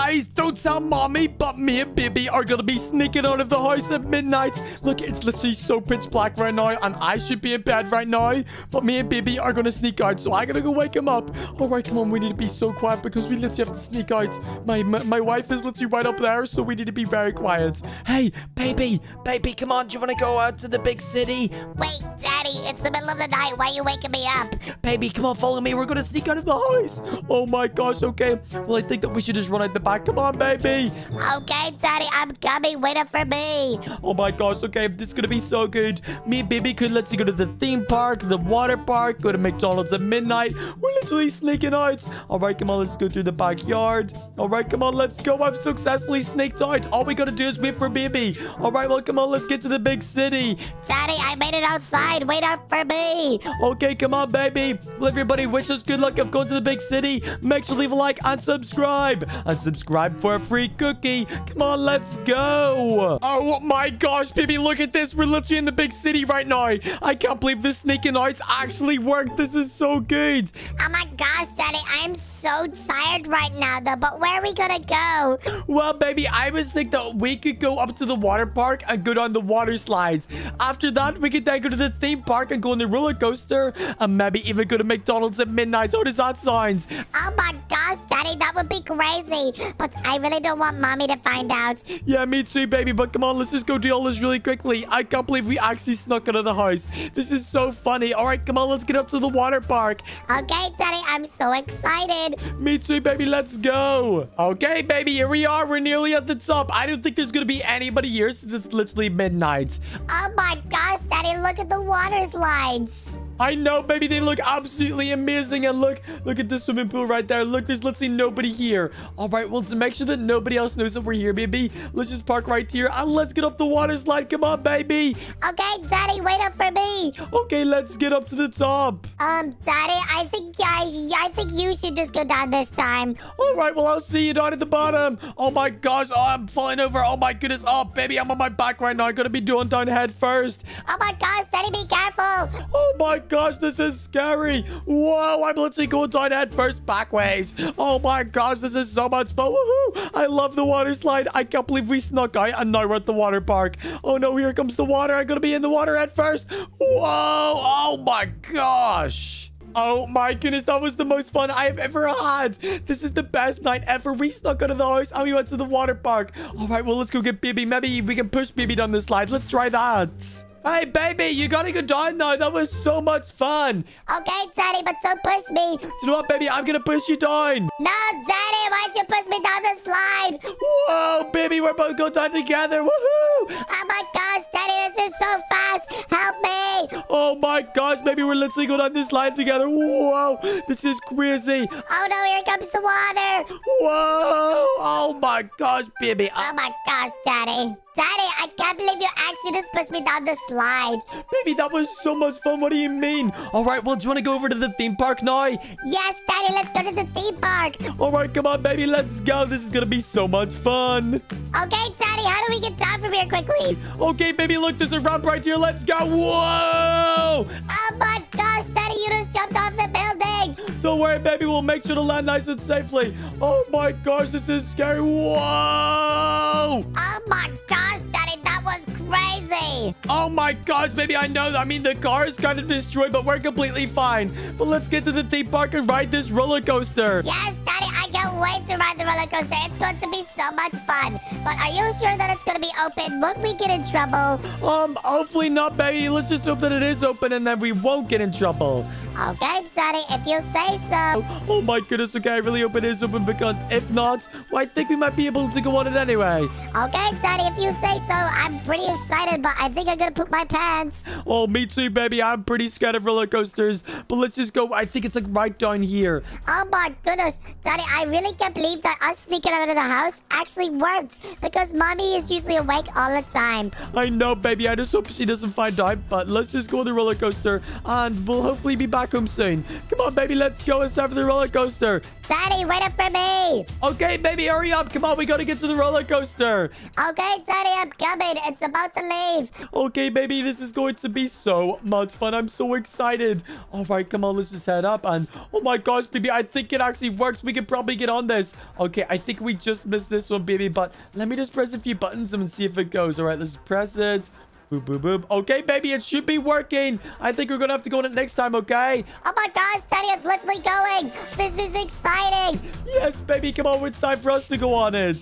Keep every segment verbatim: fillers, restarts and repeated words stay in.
guys, don't tell mommy, but me and Bibby are gonna be sneaking out of the house at midnight. Look, it's literally so pitch black right now, and I should be in bed right now, but me and Bibby are gonna sneak out, so I gotta go wake him up. All right, come on, we need to be so quiet because we literally have to sneak out. My my, my wife is literally right up there, so we need to be very quiet. Hey, baby, baby, come on, do you wanna go out to the big city? Wait, Daddy, it's the middle of the night. Why are you waking me up? Baby, come on, follow me. We're gonna sneak out of the house. Oh my gosh, okay. Well, I think that we should just run out the back. Come on, baby. Okay, Daddy, I'm coming. Wait up for me. Oh my gosh, okay. This is gonna be so good. Me and Baby could let's go to the theme park, the water park, go to McDonald's at midnight. We're literally sneaking out. All right, come on, let's go through the backyard. All right, come on, let's go. I've successfully sneaked out. All we gotta do is wait for Baby. All right, well, come on, let's get to the big city. Daddy, I made it outside. Wait up for me. Okay, come on, baby. Well, everybody, wish us good luck of going to the big city. Make sure to leave a like and subscribe. And subscribe for a free cookie. Come on, let's go. Oh my gosh, baby, look at this. We're literally in the big city right now. I can't believe this sneaking arts actually worked. This is so good. Oh my gosh, Daddy, I am so tired right now, though. But where are we gonna go? Well, baby, I was thinking that we could go up to the water park and go down the water slides. After that, we could then go to the theme park and go on the roller coaster, and maybe even go to McDonald's at midnight. How does that sound? Oh my gosh, Daddy, that would be crazy. But I really don't want Mommy to find out. Yeah, me too, baby. But come on, let's just go do all this really quickly. I can't believe we actually snuck out of the house. This is so funny. All right, come on, let's get up to the water park. Okay, Daddy, I'm so excited. Me too, baby. Let's go. Okay, baby, here we are. We're nearly at the top. I don't think there's gonna be anybody here since it's literally midnight. Oh my gosh, Daddy, look at the water slides. I know, baby. They look absolutely amazing. And look, look at this swimming pool right there. Look, there's literally nobody here. All right, well, to make sure that nobody else knows that we're here, baby, let's just park right here and let's get up the water slide. Come on, baby. Okay, Daddy, wait up for me. Okay, let's get up to the top. Um, Daddy, I think I, I think you should just go down this time. All right, well, I'll see you down at the bottom. Oh my gosh, oh, I'm falling over. Oh my goodness. Oh, baby, I'm on my back right now. I'm gonna be doing down head first. Oh my gosh, Daddy, be careful. Oh my gosh, this is scary. Whoa, I'm literally going down head first backways. Oh my gosh, this is so much fun. Woohoo! I love the water slide. I can't believe we snuck out and now we're at the water park. Oh no, here comes the water. I'm gonna be in the water head first. Whoa, oh my gosh. Oh my goodness, that was the most fun I have ever had. This is the best night ever. We snuck out of the house and we went to the water park. All right, well, let's go get Baby. Maybe we can push Baby down the slide. Let's try that. Hey, baby, you gotta go down now. That was so much fun. Okay, Daddy, but don't push me. Do you know what, baby? I'm gonna push you down. No, Daddy, why don't you push me down the slide? Whoa, baby, we're both going down together. Woohoo! Oh my gosh, Daddy, this is so fast. Help me. Oh my gosh, baby, we're literally going down this slide together. Whoa, this is crazy. Oh no, here comes the water. Whoa, oh my gosh, baby. Oh my gosh, Daddy. Daddy, I can't believe you actually just pushed me down the slide. Baby, that was so much fun. What do you mean? All right, well, do you want to go over to the theme park now? Yes, Daddy, let's go to the theme park. All right, come on, baby, let's go. This is going to be so much fun. Okay, Daddy, how do we get down from here quickly? Okay, baby, look, there's a ramp right here. Let's go. Whoa! Oh, my gosh, Daddy, you just jumped off the building. Don't worry, baby, we'll make sure to land nice and safely. Oh, my gosh, this is scary. Whoa! Oh, my gosh. Daddy, that was crazy. Oh my gosh, baby, I know. I mean, the car is kind of destroyed, but we're completely fine. But let's get to the theme park and ride this roller coaster. Yes, Daddy, I can't wait to ride the roller coaster. It's going to be so much fun. But are you sure that it's going to be open? Won't we get in trouble? Um, hopefully not, baby. Let's just hope that it is open and then we won't get in trouble. Okay, Daddy, if you say so. Oh, oh my goodness, okay, I really hope it is open because if not, well, I think we might be able to go on it anyway. Okay, Daddy, if you say so. I'm pretty excited, but I think I'm gonna poop my pants. Oh, me too, baby. I'm pretty scared of roller coasters, but let's just go. I think it's like right down here. Oh my goodness, Daddy, I really can't believe that us sneaking out of the house actually worked because Mommy is usually awake all the time. I know, baby. I just hope she doesn't find out, but let's just go on the roller coaster and we'll hopefully be back home soon. Come on, baby, let's go inside for the roller coaster. Daddy, wait up for me. Okay, baby, hurry up. Come on, we gotta get to the roller coaster. Okay, Daddy, I'm coming. It's about to leave. Okay, baby, this is going to be so much fun. I'm so excited. All right, come on, let's just head up. And oh my gosh, baby, I think it actually works. We could probably get get on this. Okay, I think we just missed this one, baby. But let me just press a few buttons and see if it goes. All right, let's press it. Boop, boop, boop. Okay, baby, it should be working. I think we're going to have to go in it next time, okay? Oh, my gosh, Teddy, it's literally going. This is exciting. Yes, baby, come on. It's time for us to go on it.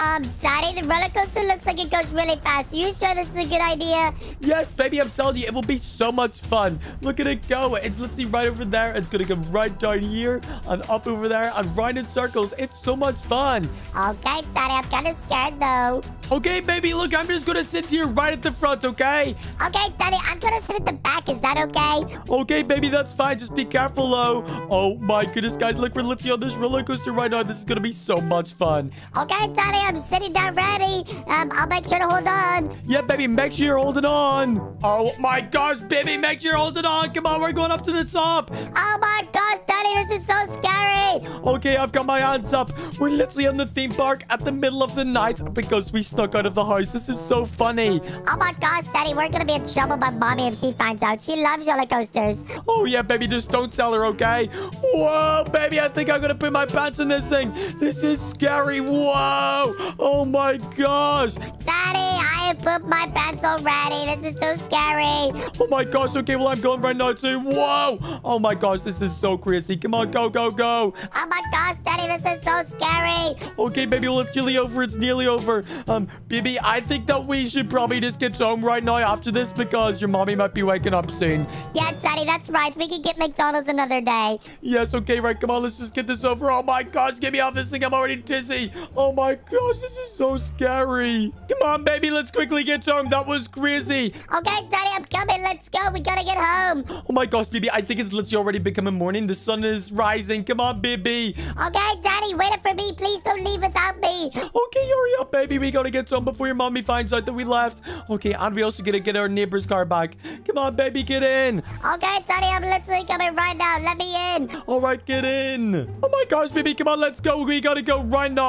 Um, Daddy, the roller coaster looks like it goes really fast. Are you sure this is a good idea? Yes, baby, I'm telling you, it will be so much fun. Look at it go. It's, let's see, right over there. It's going to come right down here and up over there and right in circles. It's so much fun. Okay, Daddy, I'm kind of scared, though. Okay, baby, look, I'm just going to sit here right at the front, okay? Okay, Daddy, I'm going to sit at the back. Is that okay? Okay, baby, that's fine. Just be careful, though. Oh, my goodness, guys. Look, we're literally on this roller coaster right now. This is going to be so much fun. Okay, Daddy, I'm sitting down ready. Um, I'll make sure to hold on. Yeah, baby, make sure you're holding on. Oh, my gosh, baby, make sure you're holding on. Come on, we're going up to the top. Oh, my gosh, Daddy, this is so scary. Okay, I've got my hands up. We're literally on the theme park at the middle of the night because we stuck out of the house. This is so funny. Oh, my gosh, Daddy, we're going to be in trouble by Mommy if she finds out. She loves roller coasters. Oh, yeah, baby, just don't tell her, okay? Whoa, baby, I think I'm going to put my pants in this thing. This is scary. Whoa. Oh, my gosh. Daddy, I put my pants already. This is so scary. Oh, my gosh. Okay, well, I'm going right now, too. Whoa. Oh, my gosh. This is so crazy. Come on, go, go, go. Oh, my gosh, Daddy. This is so scary. Okay, baby. Well, it's nearly over. It's nearly over. Um, baby, I think that we should probably just get home right now after this because your mommy might be waking up soon. Yeah, Daddy. That's right. We can get McDonald's another day. Yes, okay, right. Come on. Let's just get this over. Oh, my gosh. Get me off this thing. I'm already dizzy. Oh, my gosh. This is so scary. Come on, baby. Let's quickly get home. That was crazy. Okay, Daddy, I'm coming. Let's go. We gotta get home. Oh, my gosh, baby. I think it's literally already becoming morning. The sun is rising. Come on, baby. Okay, Daddy. Wait up for me. Please don't leave without me. Okay, hurry up, baby. We gotta get home before your mommy finds out that we left. Okay, and we also gotta get our neighbor's car back. Come on, baby. Get in. Okay, Daddy. I'm literally coming right now. Let me in. All right, get in. Oh, my gosh, baby. Come on, let's go. We gotta go right now.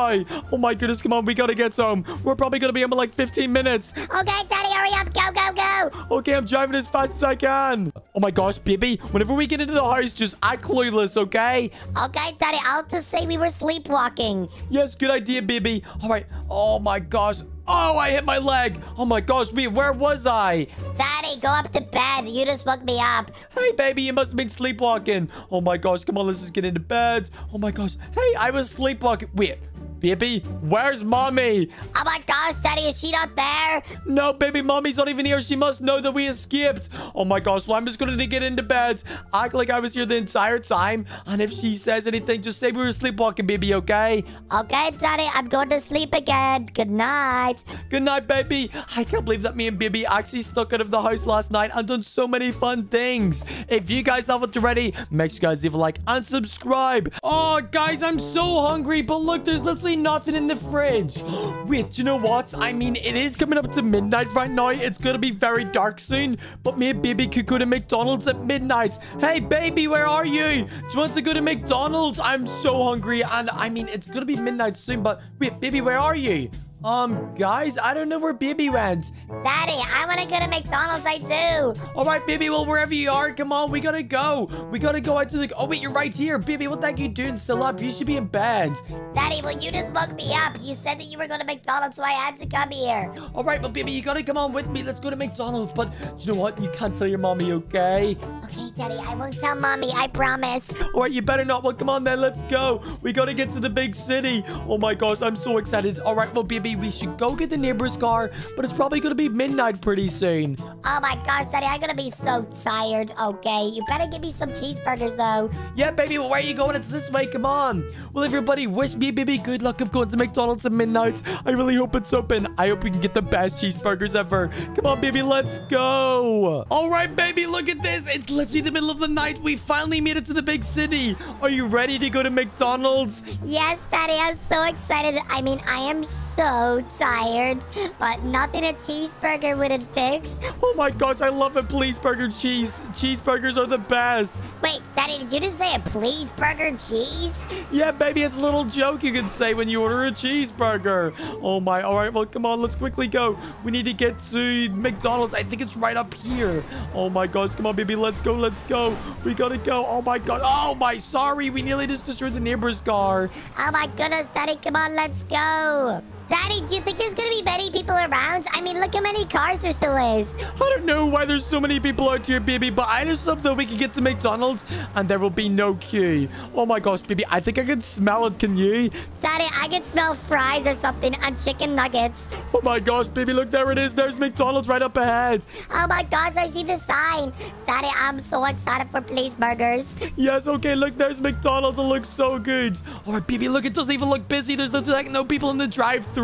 Oh, my goodness. Come on, we gotta get home. We're probably gonna be in like fifteen minutes. Okay, Daddy, hurry up. Go, go, go. Okay, I'm driving as fast as I can. Oh my gosh, baby. Whenever we get into the house, just act clueless, okay? Okay, Daddy, I'll just say we were sleepwalking. Yes, good idea, baby. All right. Oh my gosh. Oh, I hit my leg. Oh, my gosh. Wait, where was I? Daddy, go up to bed. You just woke me up. Hey, baby, you must have been sleepwalking. Oh, my gosh. Come on, let's just get into bed. Oh, my gosh. Hey, I was sleepwalking. Wait. Baby, where's Mommy? Oh my gosh, Daddy, is she not there? No, baby, Mommy's not even here. She must know that we escaped. Oh my gosh, well, I'm just going to get into bed. Act like I was here the entire time. And if she says anything, just say we were sleepwalking, baby, okay? Okay, Daddy, I'm going to sleep again. Good night. Good night, baby. I can't believe that me and baby actually stuck out of the house last night and done so many fun things. If you guys haven't already, make sure you guys leave a like and subscribe. Oh, guys, I'm so hungry. But look, there's literally nothing in the fridge. Wait, you know what? I mean, it is coming up to midnight right now. It's gonna be very dark soon, but me and baby could go to McDonald's at midnight. Hey, baby, where are you? Do you want to go to McDonald's? I'm so hungry, and I mean, it's gonna be midnight soon, but wait, baby, where are you? Um, guys, I don't know where baby went. Daddy, I want to go to McDonald's, I do. All right, baby, well, wherever you are, come on, we gotta go. We gotta go out to the... Oh, wait, you're right here. Baby, what the heck are you doing still up? You should be in bed. Daddy, well, you just woke me up. You said that you were going to McDonald's, so I had to come here. All right, well, baby, you gotta come on with me. Let's go to McDonald's, but you know what? You can't tell your mommy, okay? Okay, Daddy, I won't tell Mommy, I promise. All right, you better not. Well, come on, then, let's go. We gotta get to the big city. Oh, my gosh, I'm so excited. All right, well, baby, we should go get the neighbor's car, but it's probably gonna be midnight pretty soon. Oh my gosh, Daddy, I'm gonna be so tired. Okay, you better give me some cheeseburgers though. Yeah, baby, well, where are you going? It's this way. Come on. Well, everybody, wish me, baby, good luck of going to McDonald's at midnight. I really hope it's open. I hope we can get the best cheeseburgers ever. Come on, baby, let's go. All right, baby, look at this. It's literally the middle of the night. We finally made it to the big city. Are you ready to go to McDonald's? Yes, Daddy, I'm so excited. I mean, I am so so tired, but nothing a cheeseburger wouldn't fix. Oh my gosh, I love a cheeseburger. Cheese cheeseburgers are the best. Wait, Daddy, did you just say a please burger cheese? Yeah, baby, it's a little joke you can say when you order a cheeseburger. Oh, my. All right, well, come on. Let's quickly go. We need to get to McDonald's. I think it's right up here. Oh, my gosh. Come on, baby. Let's go. Let's go. We gotta go. Oh, my God. Oh, my. Sorry. We nearly just destroyed the neighbor's car. Oh, my goodness, Daddy. Come on. Let's go. Daddy, do you think there's going to be many people around? I mean, look how many cars there still is. I don't know why there's so many people out here, baby, but I just hope that we can get to McDonald's and there will be no queue. Oh, my gosh, baby, I think I can smell it, can you? Daddy, I can smell fries or something and chicken nuggets. Oh, my gosh, baby, look, there it is. There's McDonald's right up ahead. Oh, my gosh, I see the sign. Daddy, I'm so excited for Please Burgers. Yes, okay, look, there's McDonald's. It looks so good. All right, baby, look, it doesn't even look busy. There's literally like no people in the drive-thru.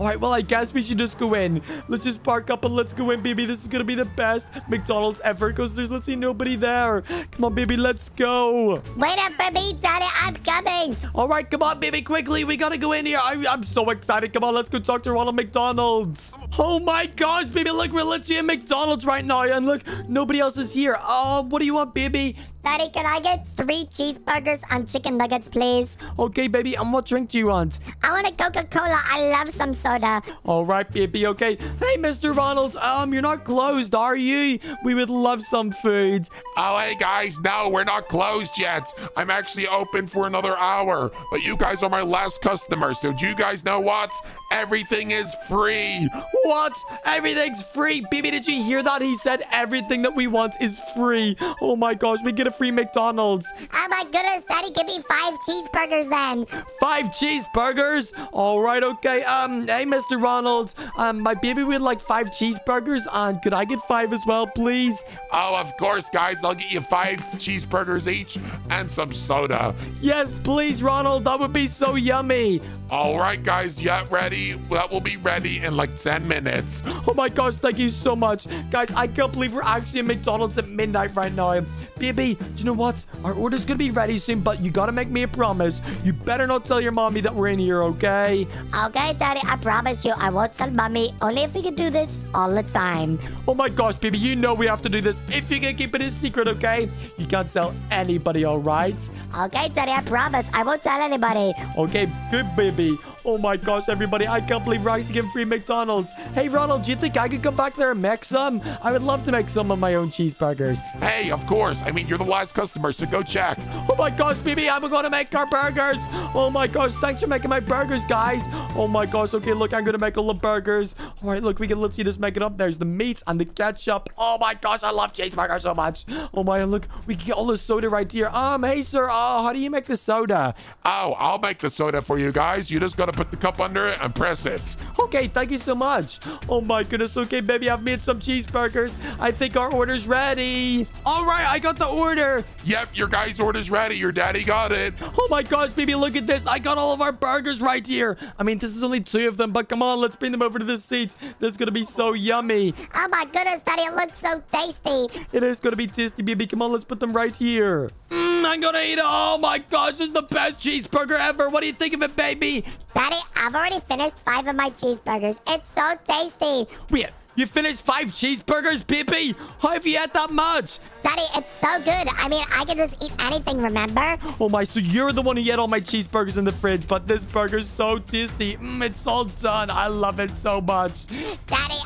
All right, well, I guess we should just go in. Let's just park up and let's go in, baby. This is gonna be the best McDonald's ever because there's let's see nobody there. Come on, baby, let's go. Wait up for me, Daddy. I'm coming. All right, come on, baby, quickly. We gotta go in here. I, I'm so excited. Come on, let's go talk to Ronald McDonald's. Oh my gosh, baby, look, we're literally at McDonald's right now, and look, nobody else is here. Oh, what do you want, baby? Daddy, can I get three cheeseburgers and chicken nuggets, please? Okay, baby. And what drink do you want? I want a Coca-Cola. I love some soda. All right, baby. Okay. Hey, Mister Ronald's. Um, you're not closed, are you? We would love some food. Oh, hey, guys. No, we're not closed yet. I'm actually open for another hour. But you guys are my last customer. So do you guys know what? Everything is free. What? Everything's free? Baby, did you hear that? He said everything that we want is free. Oh, my gosh. We get a free McDonald's. Oh my goodness, Daddy, give me five cheeseburgers then. Five cheeseburgers? All right, okay. Um, hey, Mister Ronald. Um, my baby would like five cheeseburgers, and could I get five as well, please? Oh, of course, guys. I'll get you five cheeseburgers each and some soda. Yes, please, Ronald. That would be so yummy. All right, guys. Yeah, ready? That will be ready in like ten minutes. Oh my gosh, thank you so much. Guys, I can't believe we're actually at McDonald's at midnight right now. Baby, do you know what? Our order's gonna be ready soon, but you gotta make me a promise. You better not tell your mommy that we're in here, okay? Okay, Daddy, I promise you I won't tell mommy. Only if we can do this all the time. Oh my gosh, baby, you know we have to do this. If you can keep it a secret, okay? You can't tell anybody, all right? Okay, Daddy, I promise. I won't tell anybody. Okay, good, baby. Oh my gosh, everybody, I can't believe we're actually getting free McDonald's. Hey, Ronald, do you think I could come back there and make some? I would love to make some of my own cheeseburgers. Hey, of course. I mean, you're the last customer, so go check. Oh my gosh, baby, I'm going to make our burgers. Oh my gosh, thanks for making my burgers, guys. Oh my gosh, okay, look, I'm going to make all the burgers. All right, look, we can literally just make it up. There's the meats and the ketchup. Oh my gosh, I love cheeseburgers so much. Oh my, look, we can get all the soda right here. Um, hey, sir, uh, how do you make the soda? Oh, I'll make the soda for you guys. You just got to put the cup under it and press it. Okay, thank you so much. Oh my goodness. Okay, baby, I've made some cheeseburgers. I think our order's ready. All right, I got the order. Yep, your guy's order's ready. Your daddy got it. Oh my gosh, baby, look at this. I got all of our burgers right here. I mean, this is only two of them, but come on, let's bring them over to the seats. This is going to be so yummy. Oh my goodness, daddy, it looks so tasty. It is going to be tasty, baby. Come on, let's put them right here. Mm, I'm going to eat it. Oh my gosh, this is the best cheeseburger ever. What do you think of it, baby? Daddy, I've already finished five of my cheeseburgers. It's so tasty. Wait, you finished five cheeseburgers, baby? How have you had that much? Daddy, it's so good. I mean, I can just eat anything, remember? Oh my, so you're the one who ate all my cheeseburgers in the fridge, but this burger's so tasty. Mm, it's all done. I love it so much. Daddy,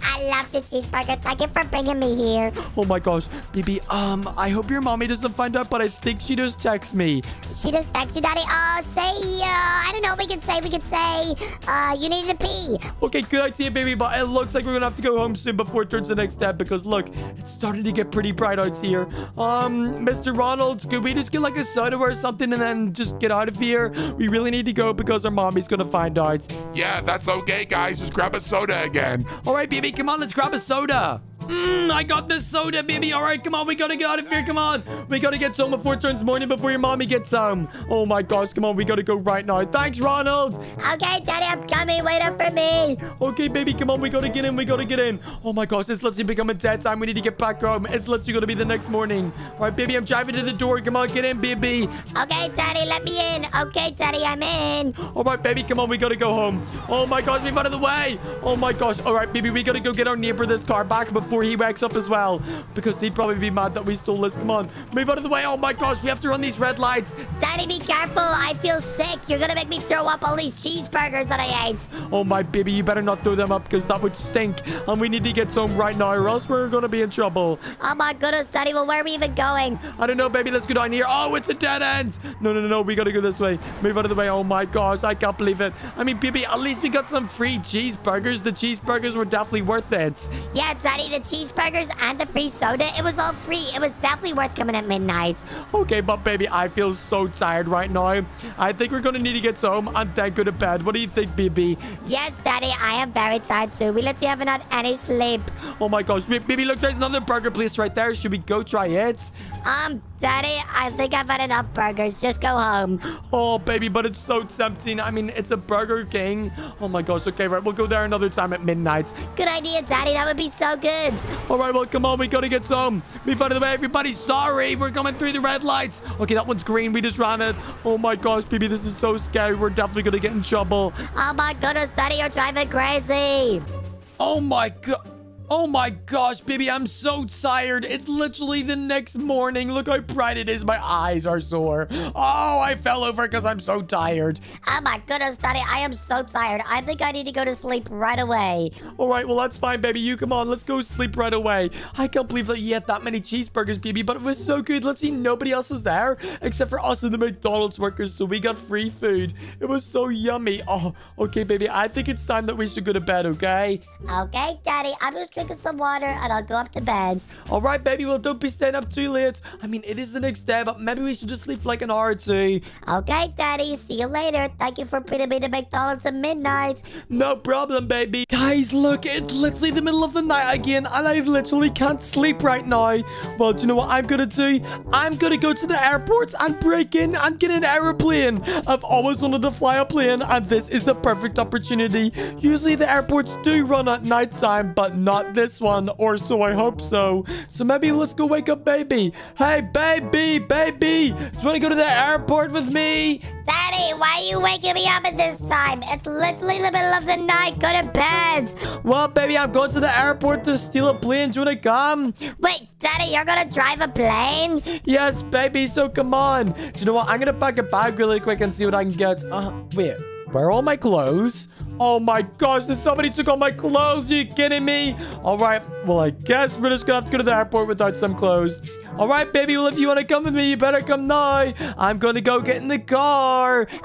I love the cheeseburger. Thank you for bringing me here. Oh my gosh, baby, um, I hope your mommy doesn't find out, but I think she just texts me. She just texts you, Daddy? Oh, say, uh, I don't know. We could say, we could say, uh, you need to pee. Okay, good idea, baby, but it looks like we're gonna have to go home soon before it turns the next step, because look, it's starting to get pretty bright out here. Um, Mister Ronald, could we just get like a soda or something and then just get out of here? We really need to go because our mommy's gonna find out. Yeah, that's okay, guys. Just grab a soda again. All right, baby, come on, let's grab a soda. Mmm, I got this soda, baby. All right, come on. We gotta get out of here. Come on. We gotta get home before it turns morning, before your mommy gets home. Oh, my gosh. Come on. We gotta go right now. Thanks, Ronald. Okay, Daddy, I'm coming. coming. Wait up for me. Okay, baby. Come on. We got to get in. We got to get in. Oh, my gosh. It's literally becoming dead time. We need to get back home. It's literally going to be the next morning. All right, baby. I'm driving to the door. Come on. Get in, baby. Okay, Daddy. Let me in. Okay, Daddy. I'm in. All right, baby. Come on. We got to go home. Oh, my gosh. We've out of the way. Oh, my gosh. All right, baby. We got to go get our neighbor this car back before he wakes up as well, because he'd probably be mad that we stole this. Come on. Move out of the way. Oh, my gosh. We have to run these red lights. Daddy, be careful. I feel sick. You're going to make me throw up all these cheeseburgers that I ate. Oh, my baby. You better not throw them up, because that would stink. And we need to get some right now, or else we're going to be in trouble. Oh, my goodness, Daddy. Well, where are we even going? I don't know, baby. Let's go down here. Oh, it's a dead end. No, no, no, no. We got to go this way. Move out of the way. Oh, my gosh. I can't believe it. I mean, baby, at least we got some free cheeseburgers. The cheeseburgers were definitely worth it. Yeah, Daddy. The cheeseburgers and the free soda. It was all free. It was definitely worth coming at midnight. Okay, but, baby, I feel so tired right now. I think we're going to need to get home and then go to bed. What do you think, baby? Yes, Daddy. I am very tired too. We literally haven't had any sleep. Oh, my gosh. Baby, look. There's another burger place right there. Should we go try it? Um... Daddy, I think I've had enough burgers. Just go home. Oh, baby, but it's so tempting. I mean, it's a Burger King. Oh, my gosh. Okay, right. We'll go there another time at midnight. Good idea, Daddy. That would be so good. All right, well, come on. We got to get some. Move out of the way, everybody. Sorry. We're coming through the red lights. Okay, that one's green. We just ran it. Oh, my gosh, baby. This is so scary. We're definitely going to get in trouble. Oh, my goodness, Daddy. You're driving crazy. Oh, my God. Oh my gosh, baby, I'm so tired. It's literally the next morning. Look how bright it is. My eyes are sore. Oh, I fell over because I'm so tired. Oh my goodness, Daddy, I am so tired. I think I need to go to sleep right away. All right, well, that's fine, baby. You come on. Let's go sleep right away. I can't believe that you ate that many cheeseburgers, baby, but it was so good. Let's see, nobody else was there except for us and the McDonald's workers, so we got free food. It was so yummy. Oh, okay, baby, I think it's time that we should go to bed, okay? Okay, Daddy, I'm just drinking some water and I'll go up to bed. All right, baby. Well, don't be staying up too late. I mean, it is the next day, but maybe we should just sleep for like an hour or two. Okay, Daddy. See you later. Thank you for bringing me to McDonald's at midnight. No problem, baby. Guys, look. It's literally the middle of the night again, and I literally can't sleep right now. Well, do you know what I'm going to do? I'm going to go to the airport and break in and get an airplane. I've always wanted to fly a plane, and this is the perfect opportunity. Usually, the airports do run at nighttime, but not this one, or so I hope so. So maybe let's go wake up, baby. Hey, baby, baby. Do you want to go to the airport with me? Daddy, why are you waking me up at this time? It's literally the middle of the night. Go to bed. Well, baby, I'm going to the airport to steal a plane. Do you want to come? Wait, Daddy, you're going to drive a plane? Yes, baby, so come on. Do you know what? I'm going to pack a bag really quick and see what I can get. Uh, wait, where are all my clothes? Oh my gosh, somebody took all my clothes. Are you kidding me? All right, well, I guess we're just gonna have to go to the airport without some clothes. All right, baby, well, if you want to come with me, you better come now. I'm gonna go get in the car. Okay,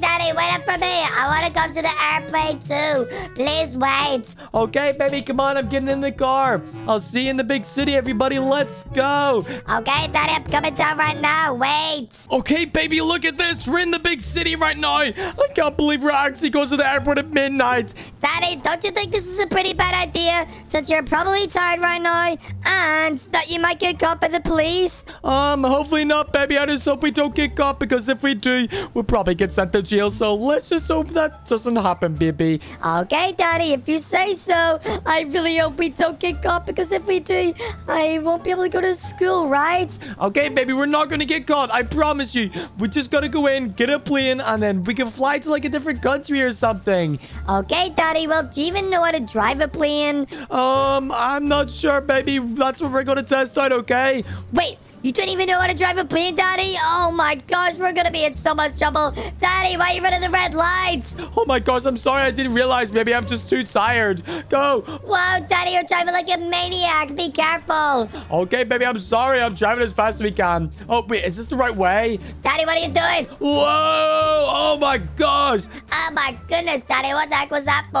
Daddy, wait up for me. I want to come to the airplane too. Please wait. Okay, baby, come on. I'm getting in the car. I'll see you in the big city, everybody. Let's go. Okay, Daddy, I'm coming down right now. Wait. Okay, baby, look at this. We're in the big city right now. I can't believe we're actually going to the airport at midnight. Daddy, don't you think this is a pretty bad idea, since you're probably tired right now and that you might get caught by the police? Um, hopefully not, baby. I just hope we don't get caught, because if we do, we'll probably get sent to jail. So let's just hope that doesn't happen, baby. Okay, Daddy, if you say so. I really hope we don't get caught, because if we do, I won't be able to go to school, right? Okay, baby, we're not going to get caught. I promise you. We just got to go in, get a plane, and then we can fly to like a different country or something. Okay, Daddy. Well, do you even know how to drive a plane? Um, I'm not sure, baby. That's what we're going to test out, okay? Wait, you don't even know how to drive a plane, Daddy? Oh, my gosh, we're going to be in so much trouble. Daddy, why are you running the red lights? Oh, my gosh, I'm sorry. I didn't realize. Maybe I'm just too tired. Go. Whoa, Daddy, you're driving like a maniac. Be careful. Okay, baby, I'm sorry. I'm driving as fast as we can. Oh, wait, is this the right way? Daddy, what are you doing? Whoa. Oh, my gosh. Oh, my goodness, Daddy. What the heck was that for?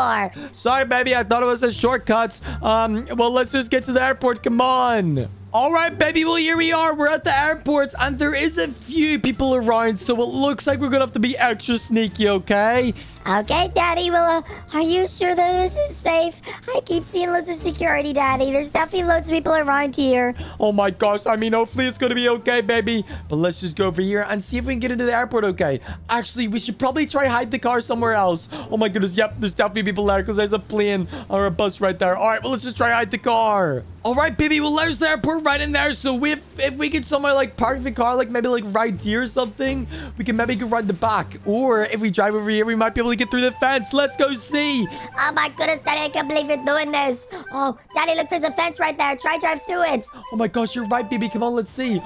Sorry, baby. I thought it was a shortcut. Um, well, let's just get to the airport. Come on. All right, baby. Well, here we are. We're at the airport, and there is a few people around, so it looks like we're going to have to be extra sneaky, okay? Okay, Daddy. Well, uh, are you sure that this is safe? I keep seeing loads of security, Daddy. There's definitely loads of people around here. Oh, my gosh. I mean, hopefully it's going to be okay, baby. But let's just go over here and see if we can get into the airport okay. Actually, we should probably try hide the car somewhere else. Oh, my goodness. Yep, there's definitely people there because there's a plane or a bus right there. All right, well, let's just try hide the car. All right, baby. Well, there's the airport right in there. So if, if we could somewhere, like, park the car, like, maybe, like, right here or something, we can maybe go ride the back. Or if we drive over here, we might be able to get through the fence. Let's go see. Oh, my goodness, Daddy. I can't believe you're doing this. Oh, Daddy, look, there's a fence right there. Try drive through it. Oh, my gosh. You're right, baby. Come on, let's see.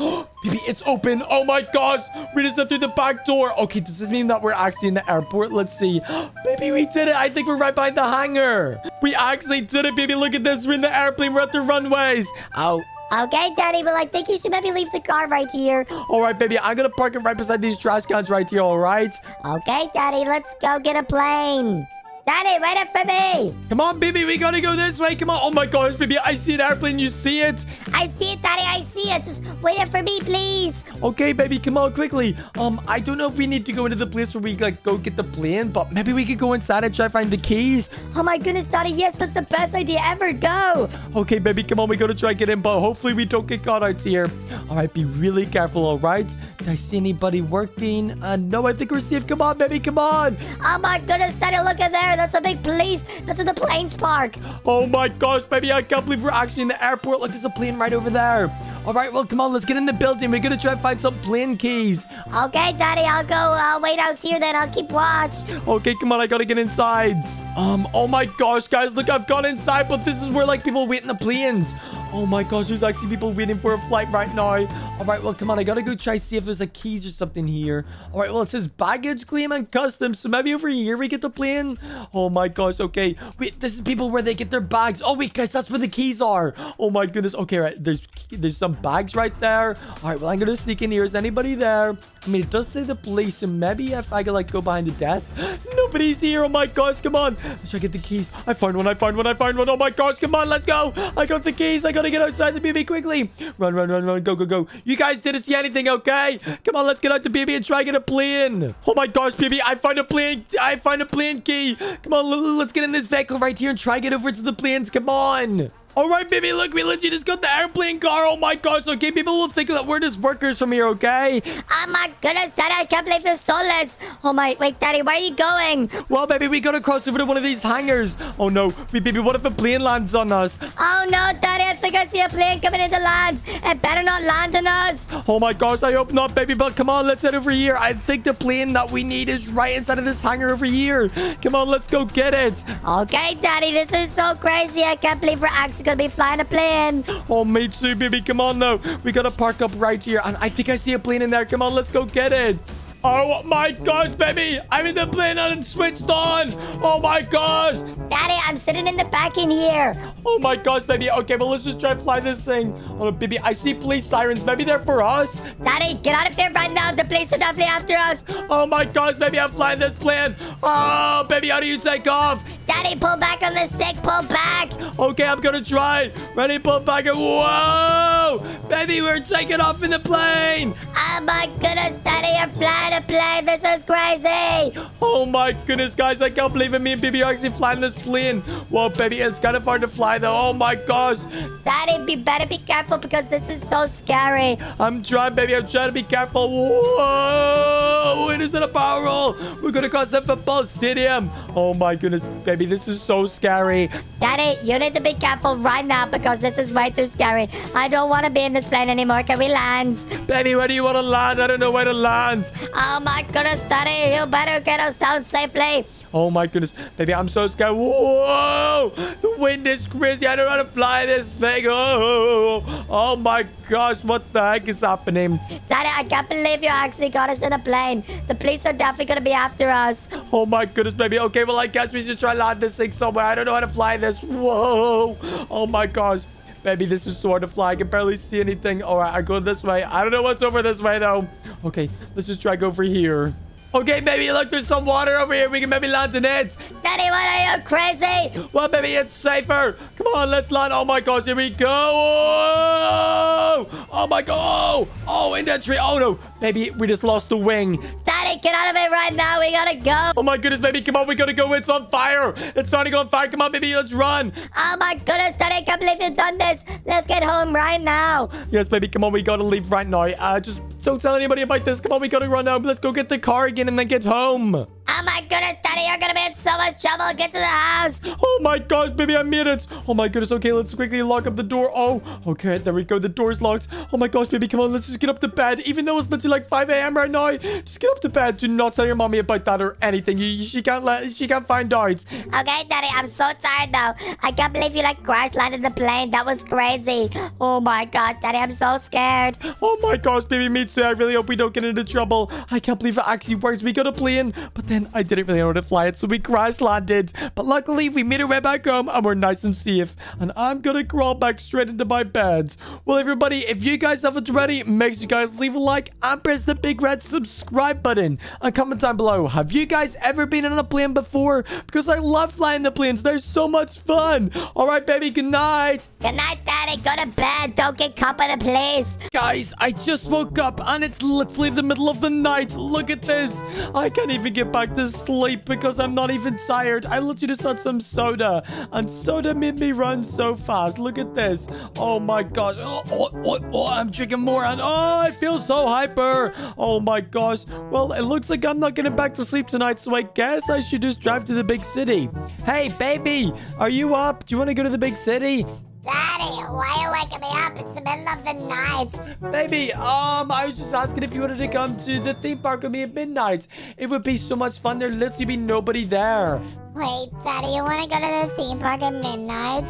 Baby, it's open. Oh, my gosh. We just went through the back door. Okay, does this mean that we're actually in the airport? Let's see. Baby, we did it. I think we're right behind the hangar. We actually did it, baby. Look at this. We're in the airplane. We're at the runways. Oh. Okay, Daddy, but I think you should maybe leave the car right here. All right, baby. I'm going to park it right beside these trash cans right here, all right? Okay, Daddy. Let's go get a plane. Daddy, wait up for me. Come on, baby. We got to go this way. Come on. Oh, my gosh, baby. I see an airplane. You see it? I see it, Daddy. I see it. Just wait up for me, please. Okay, baby. Come on, quickly. Um, I don't know if we need to go into the place where we, like, go get the plane, but maybe we could go inside and try to find the keys. Oh, my goodness, Daddy. Yes, that's the best idea ever. Go. Okay, baby. Come on. We got to try to get in, but hopefully we don't get caught out here. All right. Be really careful, all right? Did I see anybody working? Uh, no, I think we're safe. Come on, baby. Come on. Oh, my goodness, Daddy. Look at there. That's a big place. That's where the planes park. Oh, my gosh, baby. I can't believe we're actually in the airport. Look, there's a plane right over there. All right, well, come on. Let's get in the building. We're going to try and find some plane keys. Okay, Daddy. I'll go. I'll wait out here then. I'll keep watch. Okay, come on. I got to get inside. Um, oh, my gosh, guys. Look, I've gone inside, but this is where, like, people wait in the planes. Oh, my gosh. There's actually people waiting for a flight right now. All right. Well, come on. I got to go try see if there's, like, keys or something here. All right. Well, it says baggage claim and customs. So maybe over here we get the plane. Oh, my gosh. Okay. Wait, this is people where they get their bags. Oh, wait, guys. That's where the keys are. Oh, my goodness. Okay, right. There's, there's some bags right there. All right. Well, I'm going to sneak in here. Is anybody there? I mean, it does say the police. So maybe if I could, like, go behind the desk. Nobody's here. Oh, my gosh. Come on. Let's try to get the keys. I found one. I found one. I found one. Oh, my gosh. Come on. Let's go. I got the keys. I got to get outside the B B quickly. Run, run, run, run. Go, go, go. You guys didn't see anything, okay? Come on, let's get out the B B and try to get a plane. Oh, my gosh, B B. I found a plane. I found a plane key. Come on, let's get in this vehicle right here and try to get over to the planes. Come on. All right, baby, look, we literally just got the airplane car. Oh, my gosh, okay, people will think that we're just workers from here, okay? Oh, my goodness, Daddy, I can't believe you stole us. Oh, my, wait, Daddy, where are you going? Well, baby, we got to cross over to one of these hangars. Oh, no, baby, what if a plane lands on us? Oh, no, Daddy, I think I see a plane coming into land. It better not land on us. Oh, my gosh, I hope not, baby, but come on, let's head over here. I think the plane that we need is right inside of this hangar over here. Come on, let's go get it. Okay, Daddy, this is so crazy. I can't believe we're actually gonna be flying a plane. Oh, me too, baby. Come on, though. We gotta park up right here. And I think I see a plane in there. Come on, let's go get it. Oh, my gosh, baby. I'm in the plane and it's switched on. Oh, my gosh. Daddy, I'm sitting in the back in here. Oh, my gosh, baby. Okay, well, let's just try to fly this thing. Oh, baby, I see police sirens. Maybe they're for us. Daddy, get out of here right now. The police are definitely after us. Oh, my gosh, baby. I'm flying this plane. Oh, baby, how do you take off? Daddy, pull back on the stick. Pull back. Okay, I'm gonna try. Ready, pull back. And whoa! Baby, we're taking off in the plane. Oh, my goodness, Daddy, you're flying to play. This is crazy. Oh, my goodness, guys. I can't believe it. Me and Baby are actually flying this plane. Well, baby, it's kind of hard to fly, though. Oh, my gosh. Daddy, be better be careful because this is so scary. I'm trying, baby. I'm trying to be careful. Whoa. It is in a power roll. We're going to cross the football stadium. Oh, my goodness, baby. This is so scary. Daddy, you need to be careful right now because this is way too scary. I don't want to be in this plane anymore. Can we land? Baby, where do you want to land? I don't know where to land. Oh, my goodness, Daddy, you better get us down safely. Oh, my goodness. Baby, I'm so scared. Whoa! The wind is crazy. I don't know how to fly this thing. Oh, oh, my gosh. What the heck is happening? Daddy, I can't believe you actually got us in a plane. The police are definitely going to be after us. Oh, my goodness, baby. Okay, well, I guess we should try to land this thing somewhere. I don't know how to fly this. Whoa! Oh, my gosh. Baby, this is so hard to fly. I can barely see anything. All right, I go this way. I don't know what's over this way, though. Okay, let's just try to go over here. Okay, baby, look, there's some water over here. We can maybe land in it. Daddy, what are you, crazy? Well, baby, it's safer. Come on, let's land. Oh, my gosh, here we go. Oh, oh my God. Oh, in that tree. Oh, no. Baby, we just lost the wing. Daddy, Get out of it right now. We gotta go. Oh my goodness, baby. Come on. We gotta go. It's on fire. It's starting on fire. Come on, baby. Let's run. Oh my goodness, Daddy. I can't believe you've done this. Let's get home right now. Yes, baby. Come on. We gotta leave right now. Uh, just don't tell anybody about this. Come on. We gotta run now. Let's go get the car again and then get home. Oh my goodness, Daddy, you're gonna be in so much trouble. Get to the house. Oh my gosh, baby, I made it. Oh my goodness, okay, let's quickly lock up the door. Oh, okay, there we go. The door's locked. Oh my gosh, baby, come on, let's just get up to bed. Even though it's literally like five A M right now, just get up to bed. Do not tell your mommy about that or anything. You, she can't let, she can't find out. Okay, Daddy, I'm so tired now. I can't believe you like crash landed the plane. That was crazy. Oh my gosh, Daddy, I'm so scared. Oh my gosh, baby, me too. I really hope we don't get into trouble. I can't believe it actually worked. We got a plane, but then I didn't really know how to fly it, so we crash landed. But luckily, we made our way back home, and we're nice and safe. And I'm gonna crawl back straight into my bed. Well, everybody, if you guys haven't already, make sure you guys leave a like and press the big red subscribe button. And comment down below, have you guys ever been on a plane before? Because I love flying the planes. They're so much fun. All right, baby, good night. Good night, Daddy. Go to bed. Don't get caught by the police. Guys, I just woke up, and it's literally the middle of the night. Look at this. I can't even get back to sleep because I'm not even tired. I literally just had some soda, and soda made me run so fast. Look at this. Oh my gosh. Oh, oh, oh, oh. I'm drinking more, and oh, I feel so hyper. Oh my gosh. Well, it looks like I'm not getting back to sleep tonight, so I guess I should just drive to the big city. Hey, baby, are you up? Do you want to go to the big city? Daddy, why are you waking me up? It's the middle of the night. Baby, um, I was just asking if you wanted to come to the theme park with me at midnight. It would be so much fun. There'd literally be nobody there. Wait, Daddy, you want to go to the theme park at midnight?